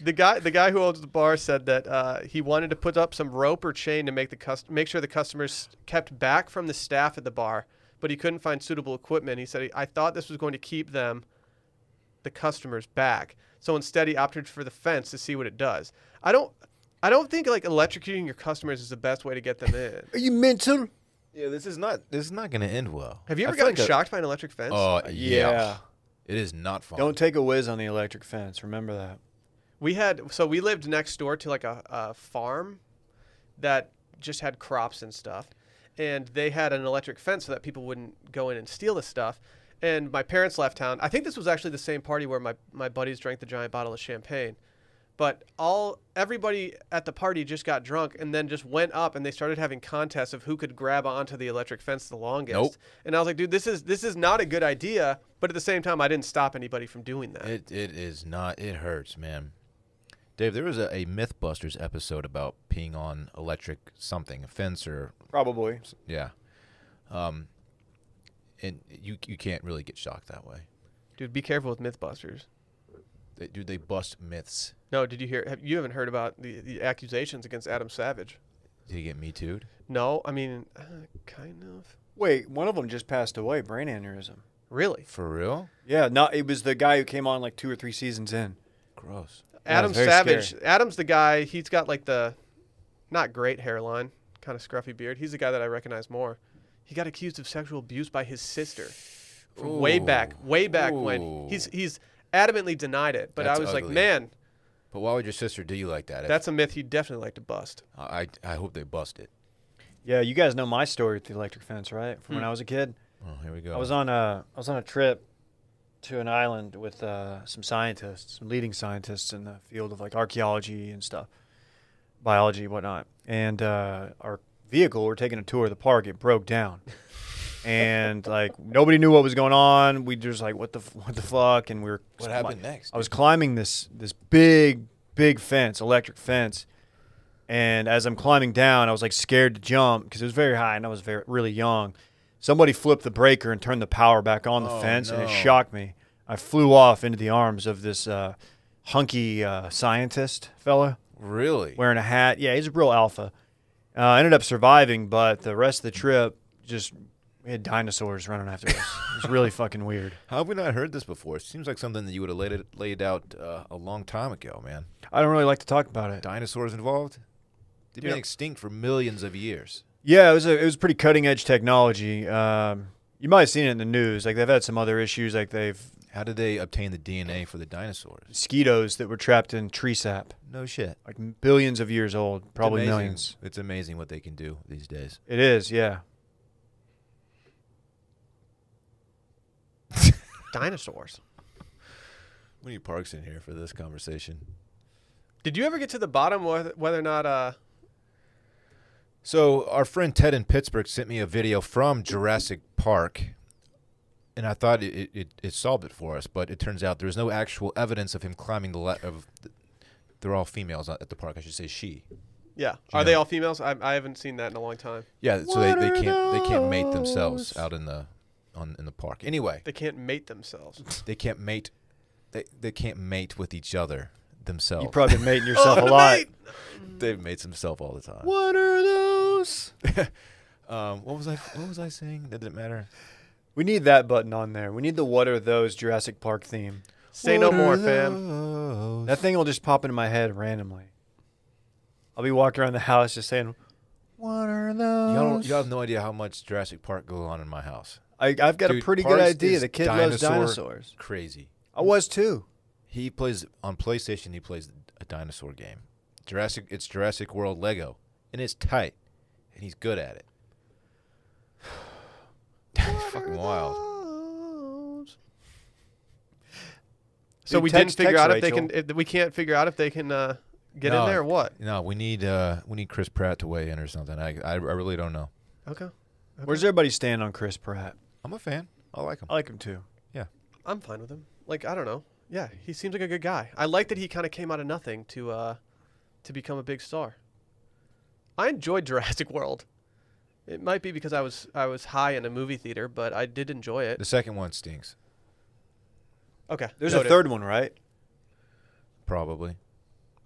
The guy who owns the bar said that he wanted to put up some rope or chain to make sure the customers kept back from the staff at the bar, but he couldn't find suitable equipment. He said, I thought this was going to keep the customers back, so instead he opted for the fence to see what it does. I don't think like electrocuting your customers is the best way to get them in. Are you mental? Yeah, this is not going to end well. Have you ever gotten shocked by an electric fence? Oh, yeah. It is not fun. Don't take a whiz on the electric fence. Remember that. We lived next door to like a farm that just had crops and stuff. And they had an electric fence so that people wouldn't go in and steal the stuff. And my parents left town. I think this was actually the same party where my buddies drank the giant bottle of champagne. But everybody at the party just got drunk and then just went up and they started having contests of who could grab onto the electric fence the longest. Nope. And I was like, dude, this is not a good idea. But at the same time, I didn't stop anybody from doing that. It is not. It hurts, man. Dave, there was a Mythbusters episode about peeing on electric something, a fence or probably. Yeah. And you can't really get shocked that way. Dude, be careful with Mythbusters. They bust myths. No, did you hear? You haven't heard about the accusations against Adam Savage? Did he get Me Too'd? No, I mean, kind of. Wait, one of them just passed away, brain aneurysm. Really? For real? Yeah, no, it was the guy who came on like 2 or 3 seasons in. Gross. Adam Savage. Scary. Adam's the guy. He's got like the not great hairline, kind of scruffy beard. He's the guy that I recognize more. He got accused of sexual abuse by his sister from way back when. He's adamantly denied it, but that's I was ugly. Like, man. But why would your sister do you like that? That's a myth he'd definitely like to bust. I hope they bust it. Yeah, you guys know my story with the electric fence, right? From when I was a kid. Oh, here we go. I was on a trip to an island with some scientists, some leading scientists in the field of like archaeology and stuff, biology, whatnot. And our vehicle, we're taking a tour of the park. It broke down, and like nobody knew what was going on. We just like, what the fuck? And we were what happened next? I was climbing this big fence, electric fence. And as I'm climbing down, I was like scared to jump because it was very high and I was really young. Somebody flipped the breaker and turned the power back on the fence, and it shocked me. I flew off into the arms of this hunky scientist fella. Really? Wearing a hat. Yeah, he's a real alpha. I ended up surviving, but the rest of the trip, just we had dinosaurs running after us. It was really fucking weird. How have we not heard this before? It seems like something that you would have laid out a long time ago, man. I don't really like to talk about it. Dinosaurs involved? They've been extinct for millions of years. Yeah, it was pretty cutting edge technology. You might have seen it in the news. Like they've had some other issues. Like how did they obtain the DNA for the dinosaurs? Mosquitoes that were trapped in tree sap. No shit. Like billions of years old, probably millions. It's amazing what they can do these days. It is, yeah. Dinosaurs. We need Parks in here for this conversation. Did you ever get to the bottom whether or not? So our friend Ted in Pittsburgh sent me a video from Jurassic Park, and I thought it solved it for us, but it turns out there's no actual evidence of him climbing the ladder. They're all females at the park. I should say she. Yeah. Are they all females? I haven't seen that in a long time. Yeah. So they can't mate themselves out in the park. Anyway. They can't mate themselves. They can't mate. They can't mate with each other. Themselves. You probably mating yourself a lot. Dave mates himself all the time. What are those? What was I saying? That didn't matter. We need that button on there. We need the "What are those?" Jurassic Park theme. Say no more, fam. That thing will just pop into my head randomly. I'll be walking around the house just saying, "What are those?" Y'all have no idea how much Jurassic Park goes on in my house. I've got a pretty good idea. The kid loves dinosaurs. Crazy. I was too. He plays on PlayStation. He plays a dinosaur game, It's Jurassic World Lego, and it's tight, and he's good at it. It's fucking wild. So we can't figure out if they can get in there or what. No, we need Chris Pratt to weigh in or something. I really don't know. Okay. Where's everybody stand on Chris Pratt? I'm a fan. I like him. I like him too. Yeah. I'm fine with him. Like I don't know. Yeah, he seems like a good guy. I like that he kind of came out of nothing to become a big star. I enjoyed Jurassic World. It might be because I was high in a movie theater, but I did enjoy it. The second one stinks. Okay. There's a third one, right? Probably.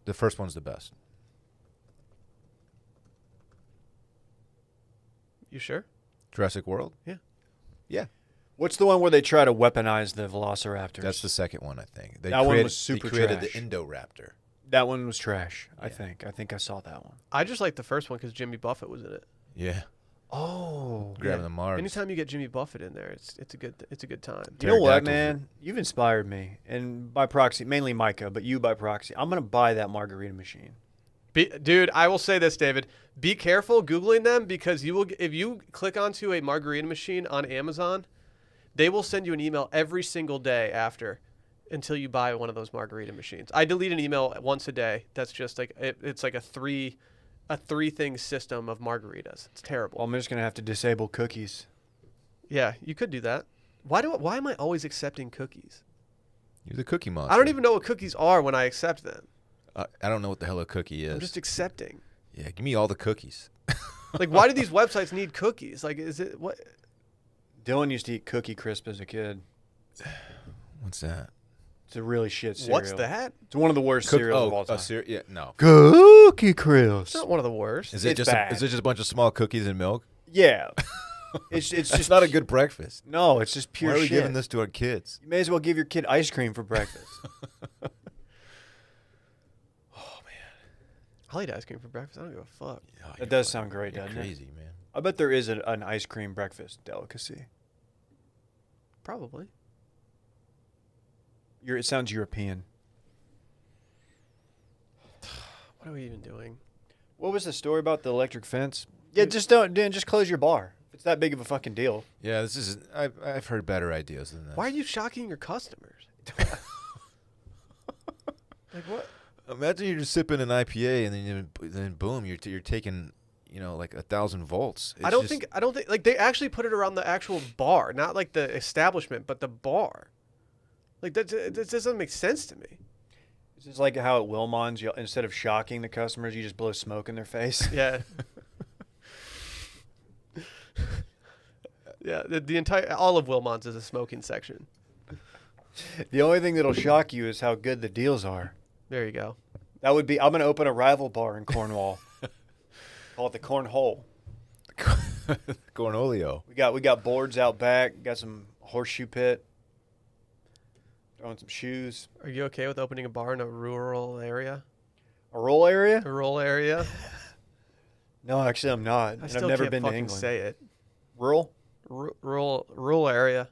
The first one's the best. You sure? Jurassic World? Yeah. Yeah. What's the one where they try to weaponize the velociraptors? That's the second one, I think. That one was super trash. They created the Indoraptor. That one was trash, yeah. I think I saw that one. I just like the first one because Jimmy Buffett was in it. Yeah. Oh. Grabbing the Mars. Anytime you get Jimmy Buffett in there, it's a good time. You know what, man? You've inspired me. And by proxy, mainly Micah, but you by proxy. I'm going to buy that margarita machine. Dude, I will say this, David. Be careful Googling them because you will, if you click onto a margarita machine on Amazon, they will send you an email every single day after until you buy one of those margarita machines. I delete an email once a day. That's just like it's like a three thing system of margaritas. It's terrible. Well, I'm just going to have to disable cookies. Yeah, you could do that. Why am I always accepting cookies? You're the cookie monster. I don't even know what cookies are when I accept them. I don't know what the hell a cookie is. I'm just accepting. Yeah, give me all the cookies. Like why do these websites need cookies? Like is it what? Dylan used to eat Cookie Crisp as a kid. What's that? It's a really shit cereal. What's that? It's one of the worst cereals of all time. Yeah, no. Cookie Crisp. It's not one of the worst. Is it just a bunch of small cookies and milk? Yeah. it's just not a good breakfast. No, it's just pure shit. Why are we giving this to our kids? You may as well give your kid ice cream for breakfast. Oh, man. I'll eat ice cream for breakfast. I don't give a fuck. Yeah, that does sound great, doesn't it? Crazy, man. I bet there is an ice cream breakfast delicacy. Probably. It sounds European. What are we even doing? What was the story about the electric fence? Yeah, just don't. Dan, just close your bar. It's that big of a fucking deal. Yeah, this is. I've heard better ideas than that. Why are you shocking your customers? Like what? Imagine you're just sipping an IPA and then boom, you're taking, you know, like 1,000 volts. It's I don't think like they actually put it around the actual bar, not like the establishment, but the bar. Like that doesn't make sense to me. It's just like how at Wilmot's, you, instead of shocking the customers, you just blow smoke in their face. Yeah. Yeah, the entire all of Wilmot's is a smoking section. The only thing that'll shock you is how good the deals are. There you go. That would be. I'm gonna open a rival bar in Cornwall. Call it the Cornhole. Cornolio. We got boards out back. Got some horseshoe pit. Throwing some shoes. Are you okay with opening a bar in a rural area? A rural area? A rural area. No, actually, I'm not. And I've never been to England. Say it. Rural. Rural area.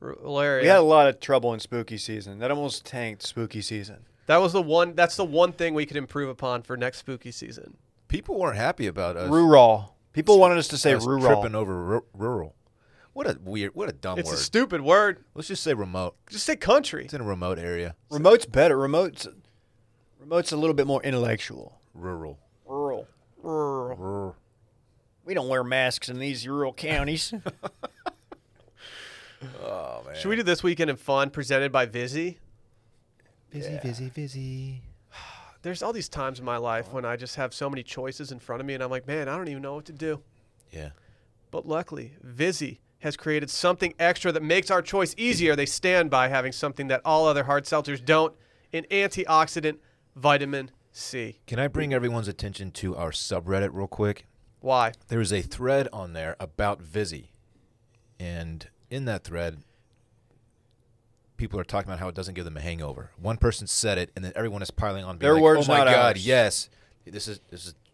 We had a lot of trouble in spooky season. That almost tanked spooky season. That was the one. That's the one thing we could improve upon for next spooky season. People weren't happy about us. Rural. People wanted us to say rural. Tripping over rural. What a weird. What a dumb word. It's a stupid word. Let's just say remote. Just say country. It's in a remote area. Remote's better. Remote's a little bit more intellectual. Rural. We don't wear masks in these rural counties. Oh, man. Should we do This Weekend in Fun presented by Vizzy? Vizzy. There's all these times in my life when I just have so many choices in front of me, and I'm like, man, I don't even know what to do. Yeah. But luckily, Vizzy has created something extra that makes our choice easier. They stand by having something that all other hard seltzers don't, an antioxidant vitamin C. Can I bring everyone's attention to our subreddit real quick? Why? There is a thread on there about Vizzy, and in that thread, people are talking about how it doesn't give them a hangover. One person said it, and then everyone is piling on. Their words, not ours. Oh my God, yes, this is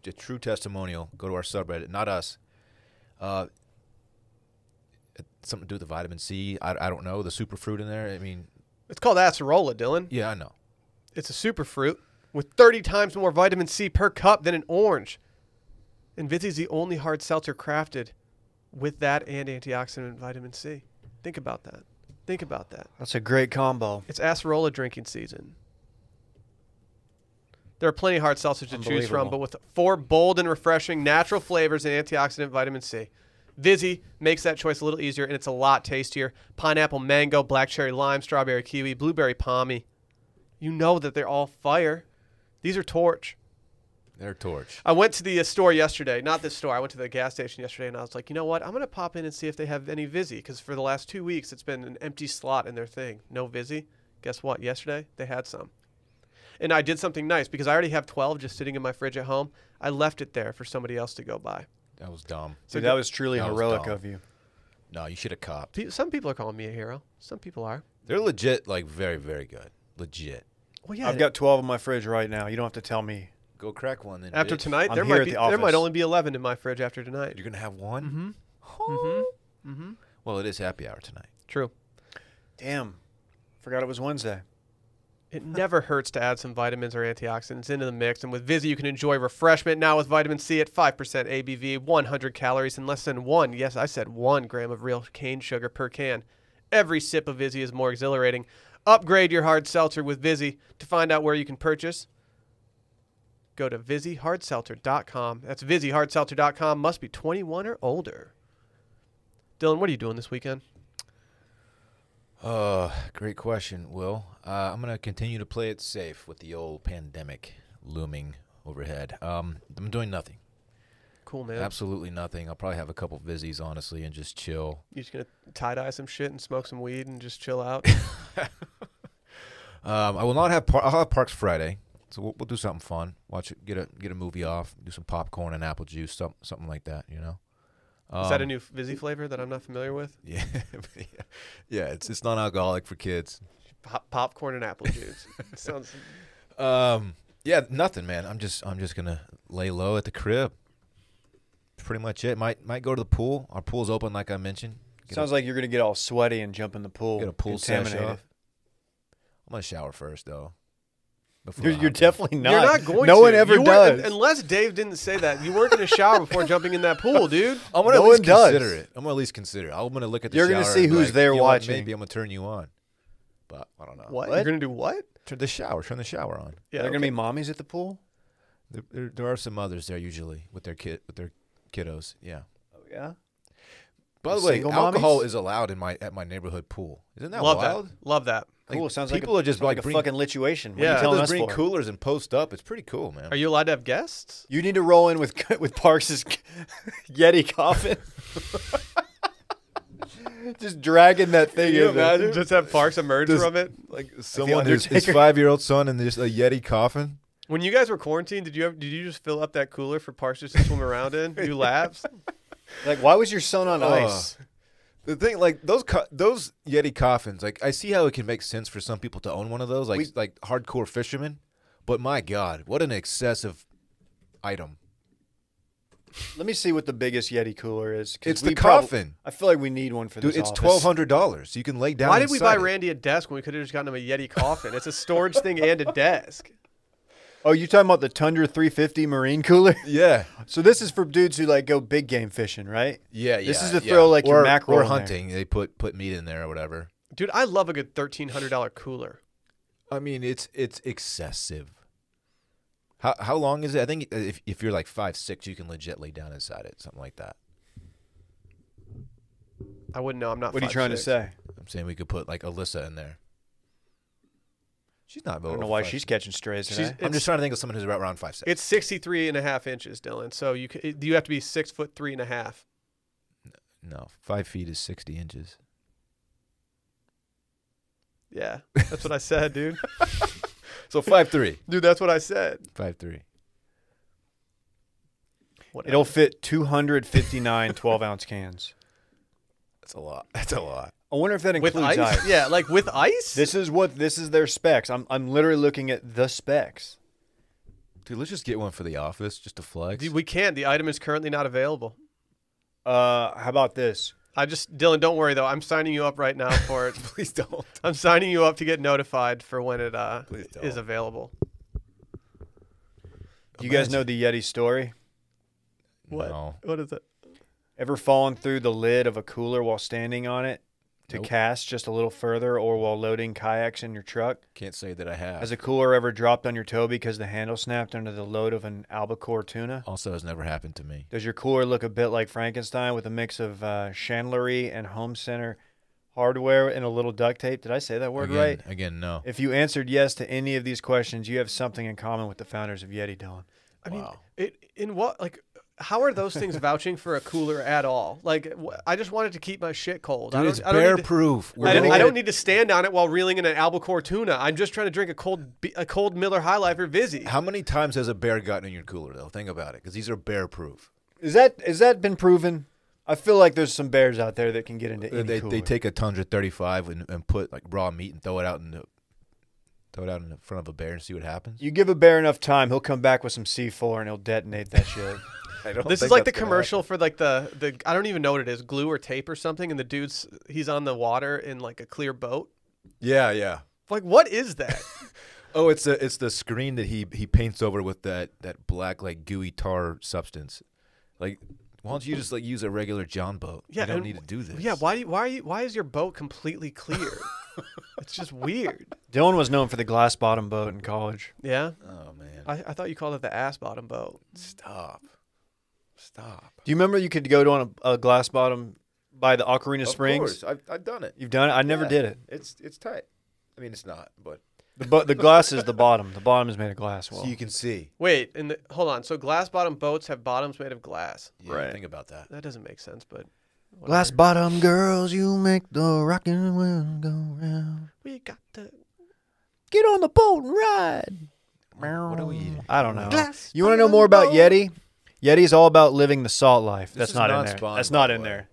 a true testimonial. Go to our subreddit, not us. Something to do with the vitamin C. I don't know, the superfruit in there. I mean, it's called acerola, Dylan. Yeah, I know. It's a superfruit with 30 times more vitamin C per cup than an orange. And Vizzy's the only hard seltzer crafted with that and antioxidant and vitamin C. Think about that. Think about that. That's a great combo. It's acerola drinking season. There are plenty of hard seltzers to choose from, but with 4 bold and refreshing natural flavors and antioxidant vitamin C, Vizzy makes that choice a little easier, and it's a lot tastier. Pineapple, mango, black cherry, lime, strawberry, kiwi, blueberry, pommy. You know that they're all fire. These are torch. They're torch. I went to the store yesterday. Not this store. I went to the gas station yesterday, and I was like, you know what? I'm going to pop in and see if they have any Vizzy, because for the last 2 weeks, it's been an empty slot in their thing. No Vizzy. Guess what? Yesterday, they had some. And I did something nice, because I already have 12 just sitting in my fridge at home. I left it there for somebody else to go buy. That was dumb. So dude, that was truly heroic of you. No, you should have copped. Some people are calling me a hero. Some people are. They're legit, like, very, very good. Legit. Well, yeah, I've got 12 in my fridge right now. You don't have to tell me. Go crack one then. After tonight, there might only be 11 in my fridge after tonight. You're gonna have one. Well, it is happy hour tonight. True. Damn, forgot it was Wednesday. It never hurts to add some vitamins or antioxidants into the mix, and with Vizzy, you can enjoy refreshment now with vitamin C at 5% ABV, 100 calories, and less than 1 gram of real cane sugar per can. Every sip of Vizzy is more exhilarating. Upgrade your hard seltzer with Vizzy. To find out where you can purchase, go to VizzyHardSeltzer.com. That's VizzyHardSeltzer.com. Must be 21 or older. Dylan, what are you doing this weekend? Great question, Will. I'm going to continue to play it safe with the old pandemic looming overhead. I'm doing nothing. Cool, man. Absolutely nothing. I'll probably have a couple Vizzies, honestly, and just chill. You're just going to tie-dye some shit and smoke some weed and just chill out? I will not have I'll have Parks Friday. So we'll do something fun. Watch it. Get a movie off. Do some popcorn and apple juice. Something like that. You know. Is that a new Vizzy flavor that I'm not familiar with? Yeah, yeah. It's non-alcoholic for kids. Popcorn and apple juice. Sounds. Yeah. Nothing, man. I'm just gonna lay low at the crib. Pretty much it. Might go to the pool. Our pool's open, like I mentioned. Sounds like you're gonna get all sweaty and jump in the pool. Get a pool session. I'm gonna shower first, though. before. You're definitely not. You're not going to. No one ever does. Unless Dave didn't say that. You weren't going to shower before jumping in that pool, dude. I'm going to at least consider it. I'm going to at least consider it. I'm going to look at the shower. You're going to see who's there watching. Maybe I'm going to turn you on. But I don't know. What? You're going to do what? Turn the shower on. Yeah, there are going to be mommies at the pool? There are some mothers there usually with their kiddos. Yeah. Oh, yeah? By the way, alcohol is allowed in my neighborhood pool. Isn't that wild? Love that. Cool. Like, sounds like people are just like a fucking lituation. Yeah. People just bring coolers and post up. It's pretty cool, man. Are you allowed to have guests? You need to roll in with Parks' Yeti coffin. Just dragging that thing in. Imagine? Just have Parks emerge from it. Like someone, his 5-year-old son, in just a Yeti coffin. When you guys were quarantined, did you just fill up that cooler for Parks just to swim around in? Do laps? Like, why was your son on ice? The thing, like those Yeti coffins, like I see how it can make sense for some people to own one of those, like hardcore fishermen. But my God, what an excessive item! Let me see what the biggest Yeti cooler is. It's the coffin. I feel like we need one for this. Dude, it's $1,200. You can lay down. Why did we buy Randy a desk when we could have just gotten him a Yeti coffin? It's a storage thing and a desk. Oh, you're talking about the Tundra 350 Marine Cooler? Yeah. So this is for dudes who like go big game fishing, right? Yeah, yeah. This is to throw like your mackerel or hunting. They put meat in there or whatever. Dude, I love a good $1,300 cooler. I mean, it's excessive. How long is it? I think if you're like 5'6", you can legit lay down inside it, something like that. I wouldn't know. I'm not. What are you trying to say? I'm saying we could put like Alyssa in there. She's not voting. I don't know why she's catching strays tonight. I'm just trying to think of someone who's around 5'6". It's 63.5 inches, Dylan. So you have to be 6'3½". No, 5 feet is 60 inches. Yeah, that's what I said, dude. So 5'3", dude. That's what I said. 5'3". It'll fit 259 12-ounce cans. That's a lot. That's a lot. I wonder if that includes ice. Yeah, like with ice. This is their specs. I'm literally looking at the specs. Dude, let's just get one for the office just to flex. Dude, we can't. The item is currently not available. How about this? Dylan, don't worry though. I'm signing you up right now for it. Please don't. I'm signing you up to get notified for when it is available. You guys know the Yeti story? What? No. What is it? Ever fallen through the lid of a cooler while standing on it? To cast just a little further or while loading kayaks in your truck? Can't say that I have. Has a cooler ever dropped on your toe because the handle snapped under the load of an albacore tuna? Also has never happened to me. Does your cooler look a bit like Frankenstein with a mix of chandlery and home center hardware and a little duct tape? Did I say that word right? Again, no. If you answered yes to any of these questions, you have something in common with the founders of Yeti, Dylan. I mean, how are those things vouching for a cooler at all? Like, I just wanted to keep my shit cold. Dude, it's bear proof. I don't need to stand on it while reeling in an albacore tuna. I'm just trying to drink a cold Miller High Life or Vizzy. How many times has a bear gotten in your cooler, though? Think about it, because these are bear proof. Is that been proven? I feel like there's some bears out there that can get into any cooler. They take a Tundra 35 and put like raw meat and throw it out in front of a bear and see what happens. You give a bear enough time, he'll come back with some C4 and he'll detonate that shit. This is like the commercial for like the I don't even know what it is, glue or tape or something, and the dude's on the water in like a clear boat. Yeah, yeah. Like what is that? Oh, it's the screen that he paints over with that black like gooey tar substance. Like why don't you just like use a regular John boat? Yeah, you don't need to do this. Yeah, why is your boat completely clear? It's just weird. Dylan was known for the glass bottom boat in college. Yeah. Oh man. I thought you called it the ass bottom boat. Stop. Do you remember you could go to on a glass bottom by the Ocarina Springs? Of course. I've done it. You've done it? I never did it. It's tight. I mean, it's not, but... The glass is the bottom. The bottom is made of glass. Well, so you can see. Wait, hold on. So glass bottom boats have bottoms made of glass. Yeah, right. Think about that. That doesn't make sense, but... Whatever. Glass bottom girls, you make the rockin' world go round. We got to... Get on the boat and ride. What are we eating? I don't know. Glass you want to know more about Yeti? Yeti's all about living the salt life. That's not in there. That's not in there.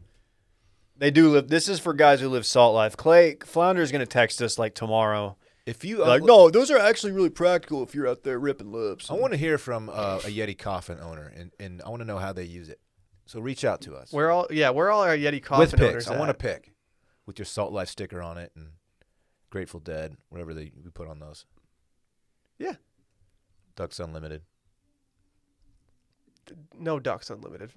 They do live. This is for guys who live salt life. Clay Flounder's going to text us like tomorrow. If you like, no, those are actually really practical if you're out there ripping lips. I want to hear from a Yeti coffin owner, and I want to know how they use it. So reach out to us. We're all our Yeti coffin owners. I want a pic with your salt life sticker on it and Grateful Dead, whatever we put on those. Yeah. Ducks Unlimited. No, Ducks Unlimited.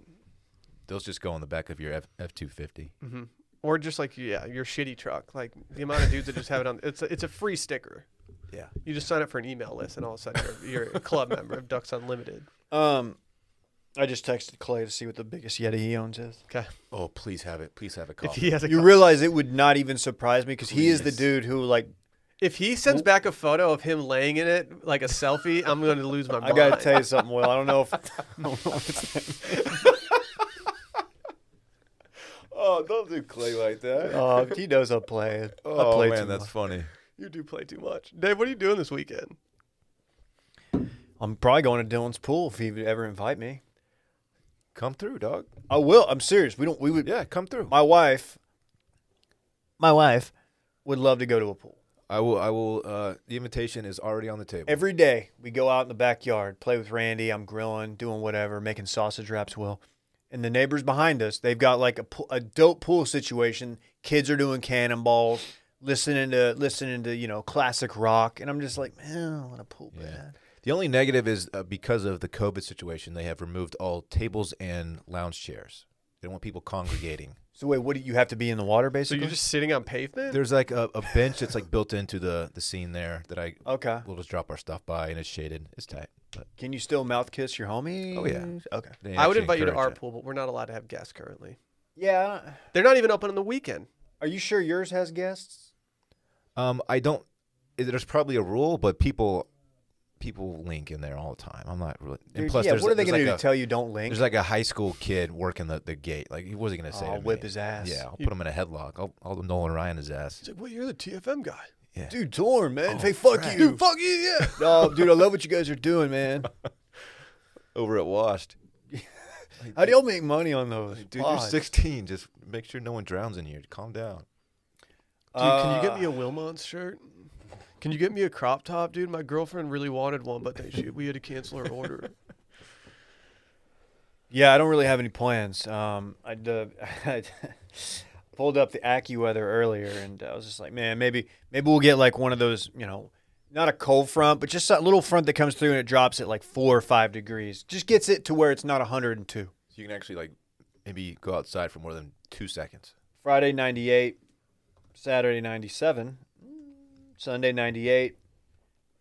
Those just go on the back of your F-250. Mm-hmm. Or just like, yeah, your shitty truck. Like the amount of dudes that just have it on. It's a free sticker. Yeah. You just sign up for an email list and all of a sudden you're a club member of Ducks Unlimited. I just texted Clay to see what the biggest Yeti he owns is. Okay. Oh, please have it. Please have a call. You realize it would not even surprise me because he is the dude who, like, if he sends back a photo of him laying in it, like a selfie, I'm going to lose my mind. I got to tell you something, Will. I don't know if Oh, don't do Clay like that. Oh, he knows I'm playing. Oh, play man, that's funny. You do play too much. Dave, what are you doing this weekend? I'm probably going to Dylan's pool if he would ever invite me. Come through, dog. I will. I'm serious. We would. Yeah, come through. My wife would love to go to a pool. I will. The invitation is already on the table. Every day we go out in the backyard, play with Randy. I'm grilling, doing whatever, making sausage wraps. Will, and the neighbors behind us, they've got like a dope pool situation. Kids are doing cannonballs, listening to classic rock, and I'm just like, man, I want a pool bad. The only negative is because of the COVID situation, they have removed all tables and lounge chairs. They don't want people congregating. So wait, what do you have to be in the water basically? So you're just sitting on pavement? There's like a bench that's like built into the scene there that we'll just drop our stuff by and it's shaded. It's tight. But. Can you still mouth kiss your homie? Oh yeah. Okay. I would invite you to our pool, but we're not allowed to have guests currently. Yeah. They're not even open on the weekend. Are you sure yours has guests? I don't. There's probably a rule, but people link in there all the time. I'm not really. And plus, yeah, what are they going to do to tell you don't link? There's like a high school kid working the gate. Like, what was he going to say? I'll whip his ass. Yeah, I'll put him in a headlock. I'll Nolan Ryan his ass. He's like, well, you're the TFM guy. Yeah. Dude, torn, man. Hey, fuck you. Dude, fuck you, yeah. No, dude, I love what you guys are doing, man. Over at Washed. How do y'all make money on those? Dude, you're 16. Just make sure no one drowns in here. Calm down. Dude, can you get me a Wilmot shirt? Can you get me a crop top, dude? My girlfriend really wanted one, but we had to cancel her order. Yeah, I don't really have any plans. I pulled up the AccuWeather earlier, and I was just like, man, maybe we'll get like one of those, not a cold front, but just that little front that comes through and it drops at like 4 or 5 degrees. Just gets it to where it's not 102. So you can actually like maybe go outside for more than 2 seconds. Friday, 98. Saturday, 97. Sunday, 98,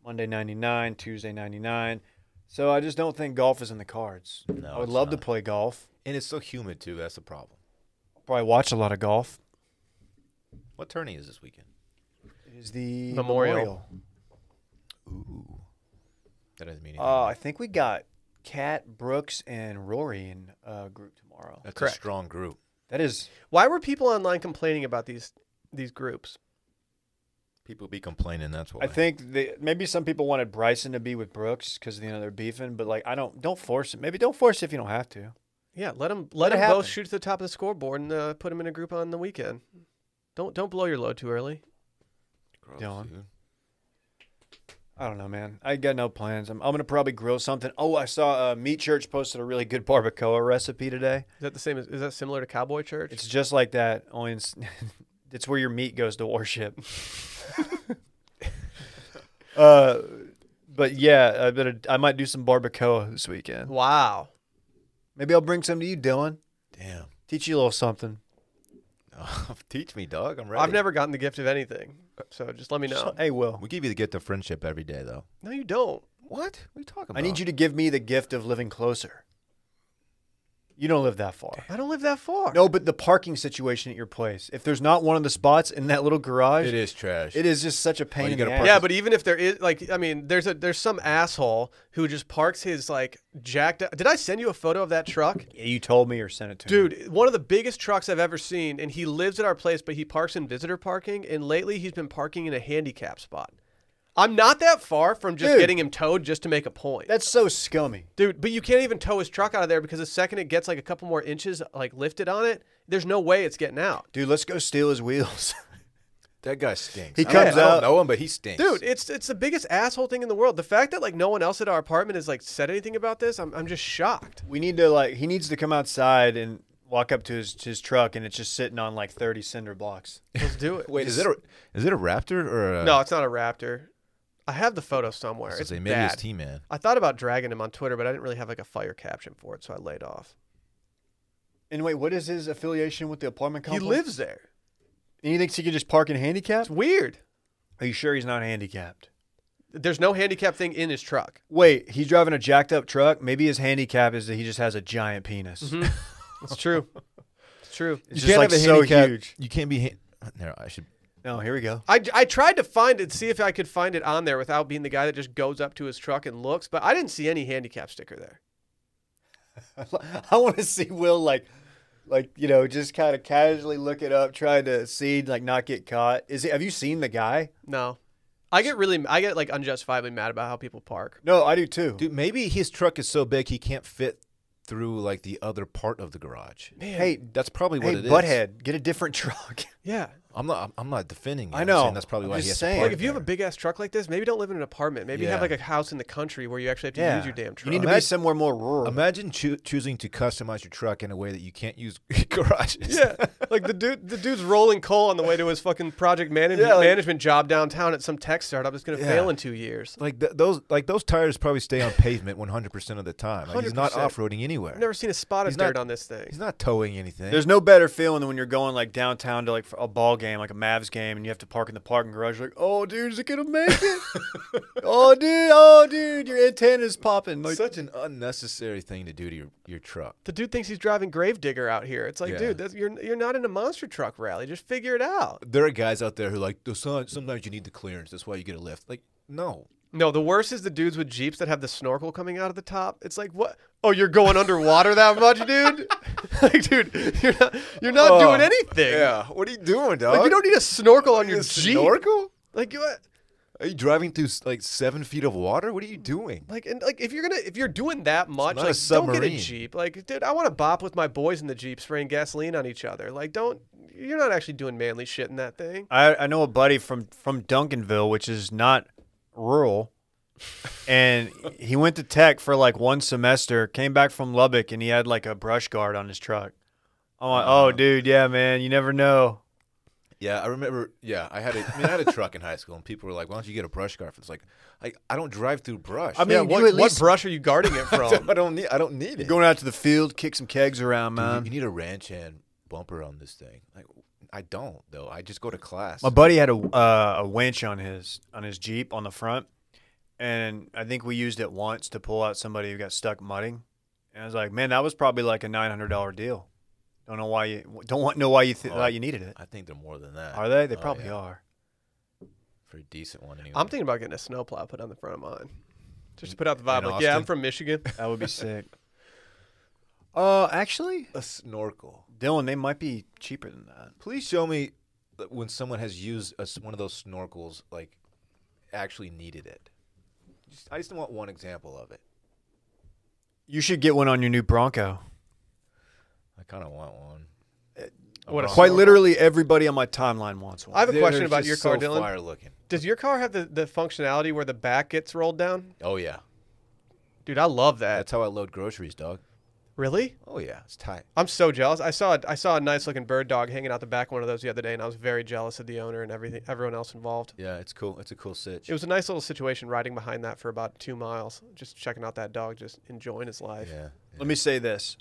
Monday, 99, Tuesday, 99. So I just don't think golf is in the cards. No, I would love to play golf. And it's so humid, too. That's the problem. I'll probably watch a lot of golf. What tourney is this weekend? It is the Memorial. Ooh. That doesn't mean anything. I think we got Cat, Brooks, and Rory in a group tomorrow. That's correct. A strong group. That is. Why were people online complaining about these groups? People be complaining. That's why. I think maybe some people wanted Bryson to be with Brooks because they're beefing. But like, don't force it. Maybe don't force it if you don't have to. Yeah, let them both shoot to the top of the scoreboard and put them in a group on the weekend. Don't blow your load too early. Gross, Dylan, dude. I don't know, man. I got no plans. I'm gonna probably grill something. Oh, I saw Meat Church posted a really good barbacoa recipe today. Is that the same? Is that similar to Cowboy Church? It's just like that. Only it's where your meat goes to worship. But yeah, I might do some barbacoa this weekend. Wow. Maybe I'll bring some to you, Dylan. Damn. Teach you a little something. Oh, teach me, dog. I'm ready. I've never gotten the gift of anything, so just let me know. Hey, Will. We give you the gift of friendship every day, though. No, you don't. What? What are you talking about? I need you to give me the gift of living closer. You don't live that far. I don't live that far. No, but the parking situation at your place. If there's not one of the spots in that little garage. It is trash. It is just such a pain in the ass. Yeah, but even if there is, like, I mean, there's some asshole who just parks his, like, jacked up. Did I send you a photo of that truck? Yeah, you told me or sent it to me. Dude, one of the biggest trucks I've ever seen, and he lives at our place, but he parks in visitor parking, and lately he's been parking in a handicap spot. I'm not that far from just getting him towed just to make a point. That's so scummy. Dude, but you can't even tow his truck out of there because the second it gets like a couple more inches like lifted on it, there's no way it's getting out. Dude, let's go steal his wheels. That guy stinks. He comes out. I don't know him, but he stinks. Dude, it's the biggest asshole thing in the world. The fact that like no one else at our apartment has like said anything about this, I'm just shocked. We need to he needs to come outside and walk up to his truck, and it's just sitting on like 30 cinder blocks. Let's do it. Wait, is it a Raptor or a... No, it's not a Raptor. I have the photo somewhere. It's maybe bad. His team, man. I thought about dragging him on Twitter, but I didn't really have like a fire caption for it, so I laid off. And wait, what is his affiliation with the apartment complex? He lives there. And you think he could just park in handicap? It's weird. Are you sure he's not handicapped? There's no handicap thing in his truck. Wait, he's driving a jacked up truck? Maybe his handicap is that he just has a giant penis. Mm-hmm. It's true. It's true. It's just like so huge. You can't be... No, I should... No, here we go. I tried to find it, see if I could find it on there without being the guy that just goes up to his truck and looks, but I didn't see any handicap sticker there. I want to see Will, like you know, just kind of casually look it up, trying to see, like, not get caught. Have you seen the guy? No. I get like unjustifiably mad about how people park. No, I do too. Dude, maybe his truck is so big he can't fit through like the other part of the garage. Man, hey, that's probably what it is. Butthead, get a different truck. Yeah, I'm not defending you. I know. I'm that's probably I'm why just he has saying. To park like, if you have a big ass truck like this, maybe don't live in an apartment. Maybe have like a house in the country where you actually have to use your damn truck. You need to be somewhere more rural. Imagine choosing to customize your truck in a way that you can't use garages. Yeah, like the dude's rolling coal on the way to his fucking project management job downtown at some tech startup that's gonna fail in 2 years. Like those tires probably stay on pavement 100% of the time. Like, he's not off-roading anywhere. I've never seen a spot of dirt on this thing. He's not towing anything. There's no better feeling than when you're going like downtown to like a ball game, like a Mavs game, and you have to park in the parking garage. You're like, oh, dude, is it gonna make it? oh, dude, your antenna's popping. Like, such an unnecessary thing to do to your truck. The dude thinks he's driving Gravedigger out here. It's like, dude, you're not in a monster truck rally. Just figure it out. There are guys out there who are like, sometimes you need the clearance. That's why you get a lift. Like, no. No, the worst is the dudes with Jeeps that have the snorkel coming out of the top. It's like, what? Oh, you're going underwater that much, dude? Like, dude, you're not doing anything. Yeah, what are you doing, dog? Like, you don't need a snorkel on your Jeep. Snorkel? Like, what? Are you driving through like 7 feet of water? What are you doing? Like, and like if you're doing that much, like, don't get a Jeep. Like, dude, I want to bop with my boys in the Jeep, spraying gasoline on each other. Like, don't. You're not actually doing manly shit in that thing. I know a buddy from Duncanville, which is not rural, and he went to tech for like one semester, came back from Lubbock, and he had like a brush guard on his truck. I'm like, oh, dude, yeah, man, you never know. Yeah, I remember. Yeah, I had a truck in high school, and people were like, why don't you get a brush guard? It's like, I don't drive through brush. I mean, yeah, what brush are you guarding it from? I don't need it. You're going out to the field, kick some kegs around, man. You need a ranch hand bumper on this thing. Like, I don't, though. I just go to class. My buddy had a winch on his Jeep on the front, and I think we used it once to pull out somebody who got stuck mudding. And I was like, man, that was probably like a $900 deal. Don't know why you needed it. I think they're more than that. Are they? They probably are. For a decent one, anyway. I'm thinking about getting a snowplow put on the front of mine, just to put out the vibe. Like, yeah, I'm from Michigan. That would be sick. Actually, a snorkel. Dylan, they might be cheaper than that. Please show me when someone has used one of those snorkels, like, actually needed it. I just want one example of it. You should get one on your new Bronco. I kind of want one. Quite literally everybody on my timeline wants one. I have a question about your car, Dylan. Fire looking. Does your car have the functionality where the back gets rolled down? Oh, yeah. Dude, I love that. That's how I load groceries, dog. Really? Oh, yeah. It's tight. I'm so jealous. I saw a nice-looking Birddog hanging out the back of one of those the other day, and I was very jealous of the owner and everyone else involved. Yeah, it's cool. It's a cool sitch. It was a nice little situation riding behind that for about 2 miles, just checking out that dog, just enjoying his life. Yeah. Let me say this.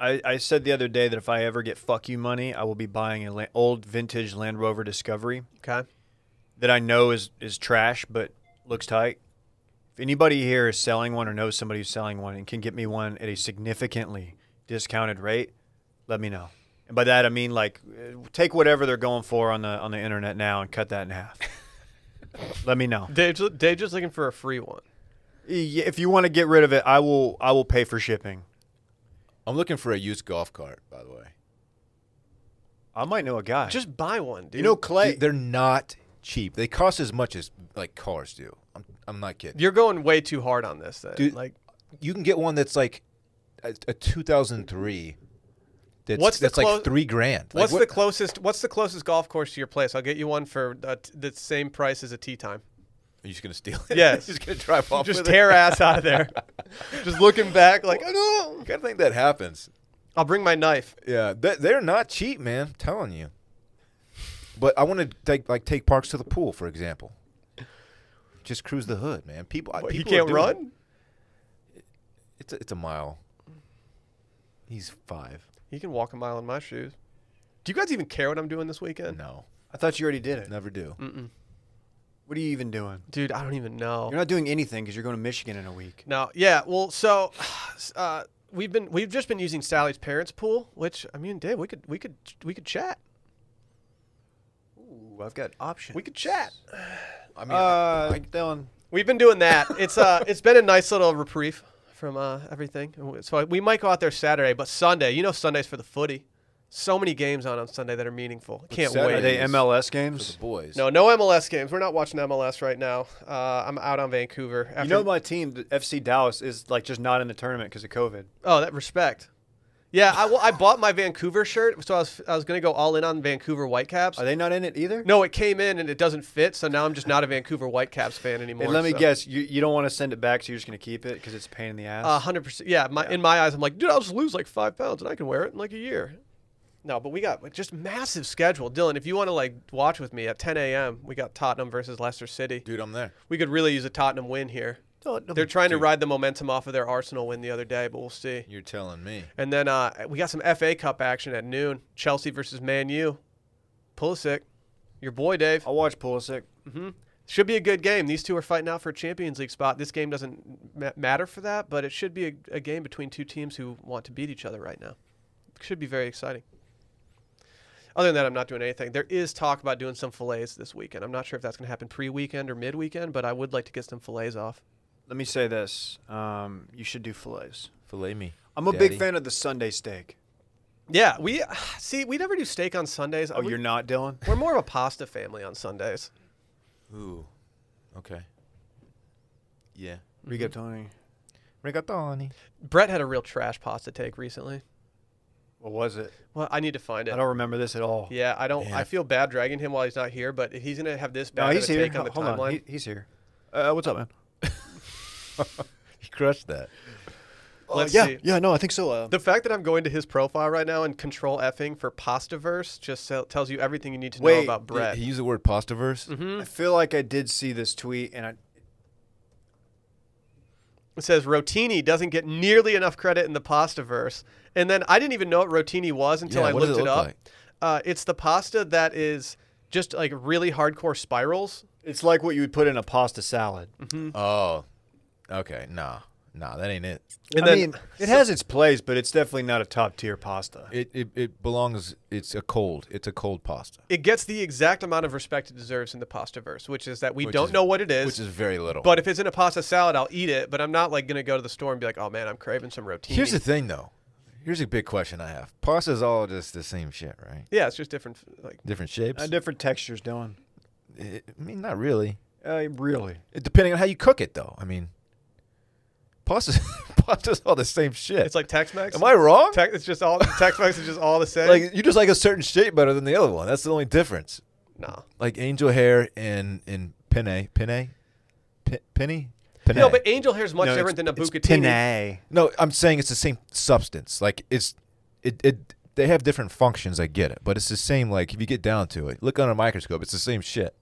I said the other day that if I ever get fuck you money, I will be buying an old vintage Land Rover Discovery. Okay. That I know is trash, but looks tight. If anybody here is selling one or knows somebody who's selling one and can get me one at a significantly discounted rate, let me know. And by that I mean, like, take whatever they're going for on the internet now and cut that in half. Let me know. Dave's just looking for a free one. If you want to get rid of it, I will pay for shipping. I'm looking for a used golf cart, by the way. I might know a guy. Just buy one, dude. You know, Clay. Dude, they're not cheap. They cost as much as like cars do. I'm not kidding. You're going way too hard on this thing. Dude, like, you can get one that's like a 2003. That's like $3,000. Like, what's the closest golf course to your place? I'll get you one for the same price as a tee time. Are you just gonna steal it? Yes. Just gonna drive off. Just with tear it? Ass out of there. Just looking back, like, oh no. I gotta think that happens. I'll bring my knife. Yeah, they're not cheap, man. I'm telling you. But I want to take Parks to the pool, for example. Just cruise the hood, man. People, what, people he can't run? It's a mile. He's five. He can walk a mile in my shoes. Do you guys even care what I'm doing this weekend? No. I thought you already did it. Never do. Mm-mm. What are you even doing? Dude, I don't even know. You're not doing anything because you're going to Michigan in a week. No. Yeah. Well, so we've just been using Sally's parents' pool, which, I mean, Dave, we could chat. Ooh, I've got options. We could chat. I mean, Dylan. We've been doing that. It's been a nice little reprieve from everything. So we might go out there Saturday, but Sunday, you know, Sunday's for the footy. So many games on Sunday that are meaningful. Can't wait. Are they MLS games? For the boys. No, no MLS games. We're not watching MLS right now. I'm out on Vancouver. After, you know, my team, the FC Dallas, is like just not in the tournament because of COVID. Oh, that respect. Yeah, I bought my Vancouver shirt, so I was going to go all in on Vancouver Whitecaps. Are they not in it either? No, it came in, and it doesn't fit, so now I'm just not a Vancouver Whitecaps fan anymore. And let me guess, you don't want to send it back, so you're just going to keep it because it's a pain in the ass? 100%. Yeah, in my eyes, I'm like, dude, I'll just lose like 5 pounds, and I can wear it in like a year. No, but we got just massive schedule. Dylan, if you want to like watch with me at 10 a.m., we got Tottenham versus Leicester City. Dude, I'm there. We could really use a Tottenham win here. They're trying to ride the momentum off of their Arsenal win the other day, but we'll see. You're telling me. And then we got some FA Cup action at noon. Chelsea versus Man U. Pulisic. Your boy, Dave. I'll watch Pulisic. Mm-hmm. Should be a good game. These two are fighting out for a Champions League spot. This game doesn't matter for that, but it should be a game between two teams who want to beat each other right now. It should be very exciting. Other than that, I'm not doing anything. There is talk about doing some fillets this weekend. I'm not sure if that's going to happen pre-weekend or mid-weekend, but I would like to get some fillets off. Let me say this. You should do fillets. Fillet me. I'm a big fan of the Sunday steak. Yeah. We never do steak on Sundays. Oh, you're not, Dylan? We're more of a pasta family on Sundays. Ooh. Okay. Yeah. Rigatoni. Rigatoni. Brett had a real trash pasta take recently. What was it? Well, I need to find it. I don't remember this at all. Yeah, I don't. Man. I feel bad dragging him while he's not here, but he's going to have this bad of a take on the timeline. Hold on. He's here. What's up, man? He crushed that. Let's see. Yeah, no, I think so. The fact that I'm going to his profile right now and control effing for Pastaverse just tells you everything you need to know about Brett. He used the word Pastaverse? Mm-hmm. I feel like I did see this tweet, and it says, Rotini doesn't get nearly enough credit in the Pastaverse. And then I didn't even know what Rotini was until I looked it up. Like? It's the pasta that is just like really hardcore spirals. It's like what you would put in a pasta salad. Mm-hmm. Oh, okay. Nah, that ain't it. I mean, it has its place, but it's definitely not a top-tier pasta. It belongs – it's a cold pasta. It gets the exact amount of respect it deserves in the Pastaverse, which is that we don't know what it is. Which is very little. But if it's in a pasta salad, I'll eat it, but I'm not like going to go to the store and be like, oh, man, I'm craving some rotini. Here's the thing, though. Here's a big question I have. Pasta is all just the same shit, right? Yeah, it's just different – like different shapes? Different textures, Dylan. I mean, not really. Really. Depending on how you cook it, though. I mean – Pasta's all the same shit. It's like Tex-Mex. Am I wrong? It's just all Tex-Mex is just all the same. Like you just like a certain shape better than the other one. That's the only difference. No. Like angel hair and penne. No, but angel hair is much different than a bucatini. Penne. No, I'm saying it's the same substance. Like they have different functions. I get it, but it's the same. Like if you get down to it, look under a microscope, it's the same shit.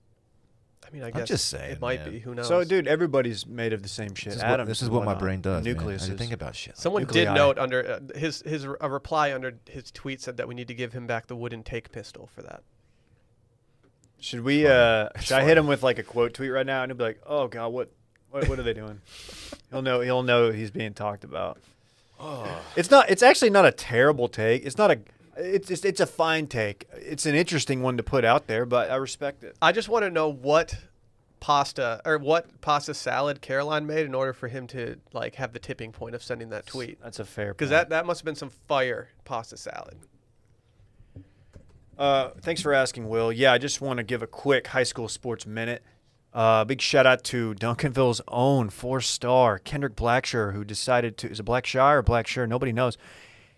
I mean, I guess I'm just saying, it might be. Who knows? So, dude, everybody's made of the same shit. This is what my brain does. Nucleus. I think about shit. Someone did note a reply under his tweet said that we need to give him back the wooden take pistol for that. Should we? Should I hit him with like a quote tweet right now, and he'll be like, "Oh God, what are they doing?" He'll know. He'll know he's being talked about. Oh. It's not. It's actually not a terrible take. It's not a. It's a fine take. It's an interesting one to put out there, but I respect it. I just want to know what pasta salad Caroline made in order for him to like have the tipping point of sending that tweet. That's a fair point. Because that must have been some fire pasta salad. Thanks for asking, Will. Yeah, I just want to give a quick high school sports minute. Big shout out to Duncanville's own 4-star Kendrick Blackshire, who decided to — is it Blackshire or Blackshire? Nobody knows.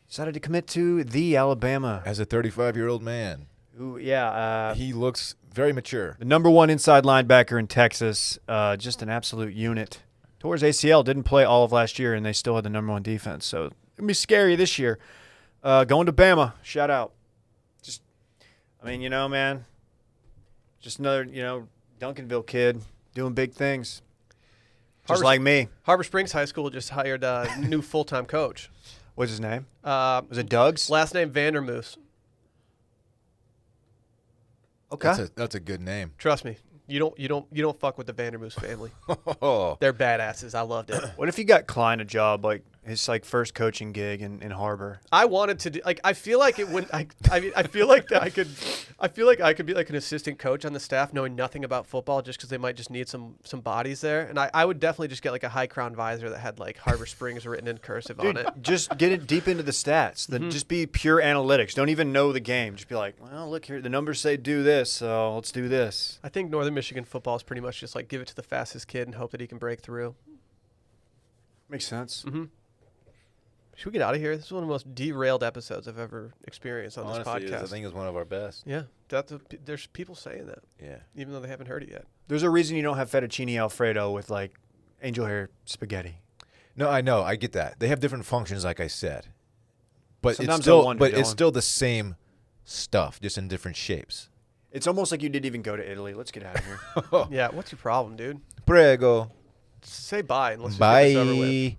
Decided to commit to the Alabama. As a 35-year-old man. Ooh, yeah. He looks very mature. The #1 inside linebacker in Texas. Just an absolute unit. Tore his ACL, didn't play all of last year, and they still had the #1 defense. So it'll be scary this year. Going to Bama. Shout out. Just, I mean, you know, man. Just another, you know, Duncanville kid. doing big things. Just like me. Harbor Springs High School just hired a new full-time coach. What's his name? Was it Doug's? Last name Vandermoose. Okay, that's a good name. Trust me, you don't fuck with the Vandermoose family. Oh. They're badasses. I loved it. What if you got Klein a job, like his like first coaching gig in Harbor? I wanted to do, like, I feel like it wouldn't. I feel like I could be like an assistant coach on the staff, knowing nothing about football, just because they might just need some bodies there. And I would definitely just get like a high crown visor that had like Harbor Springs written in cursive on it. Just get it deep into the stats. Then just be pure analytics. Don't even know the game. Just be like, well, look here, the numbers say do this, so let's do this. I think Northern Michigan football is pretty much just like give it to the fastest kid and hope that he can break through. Makes sense. Mm-hmm. Should we get out of here? This is one of the most derailed episodes I've ever experienced on this podcast. I think it's one of our best. Yeah. There's people saying that. Yeah. Even though they haven't heard it yet. There's a reason you don't have fettuccine Alfredo with, like, angel hair spaghetti. No, I know. I get that. They have different functions, like I said. But sometimes it's still the same stuff, just in different shapes. It's almost like you didn't even go to Italy. Let's get out of here. Yeah. What's your problem, dude? Prego. Say bye. And let's just get this over with.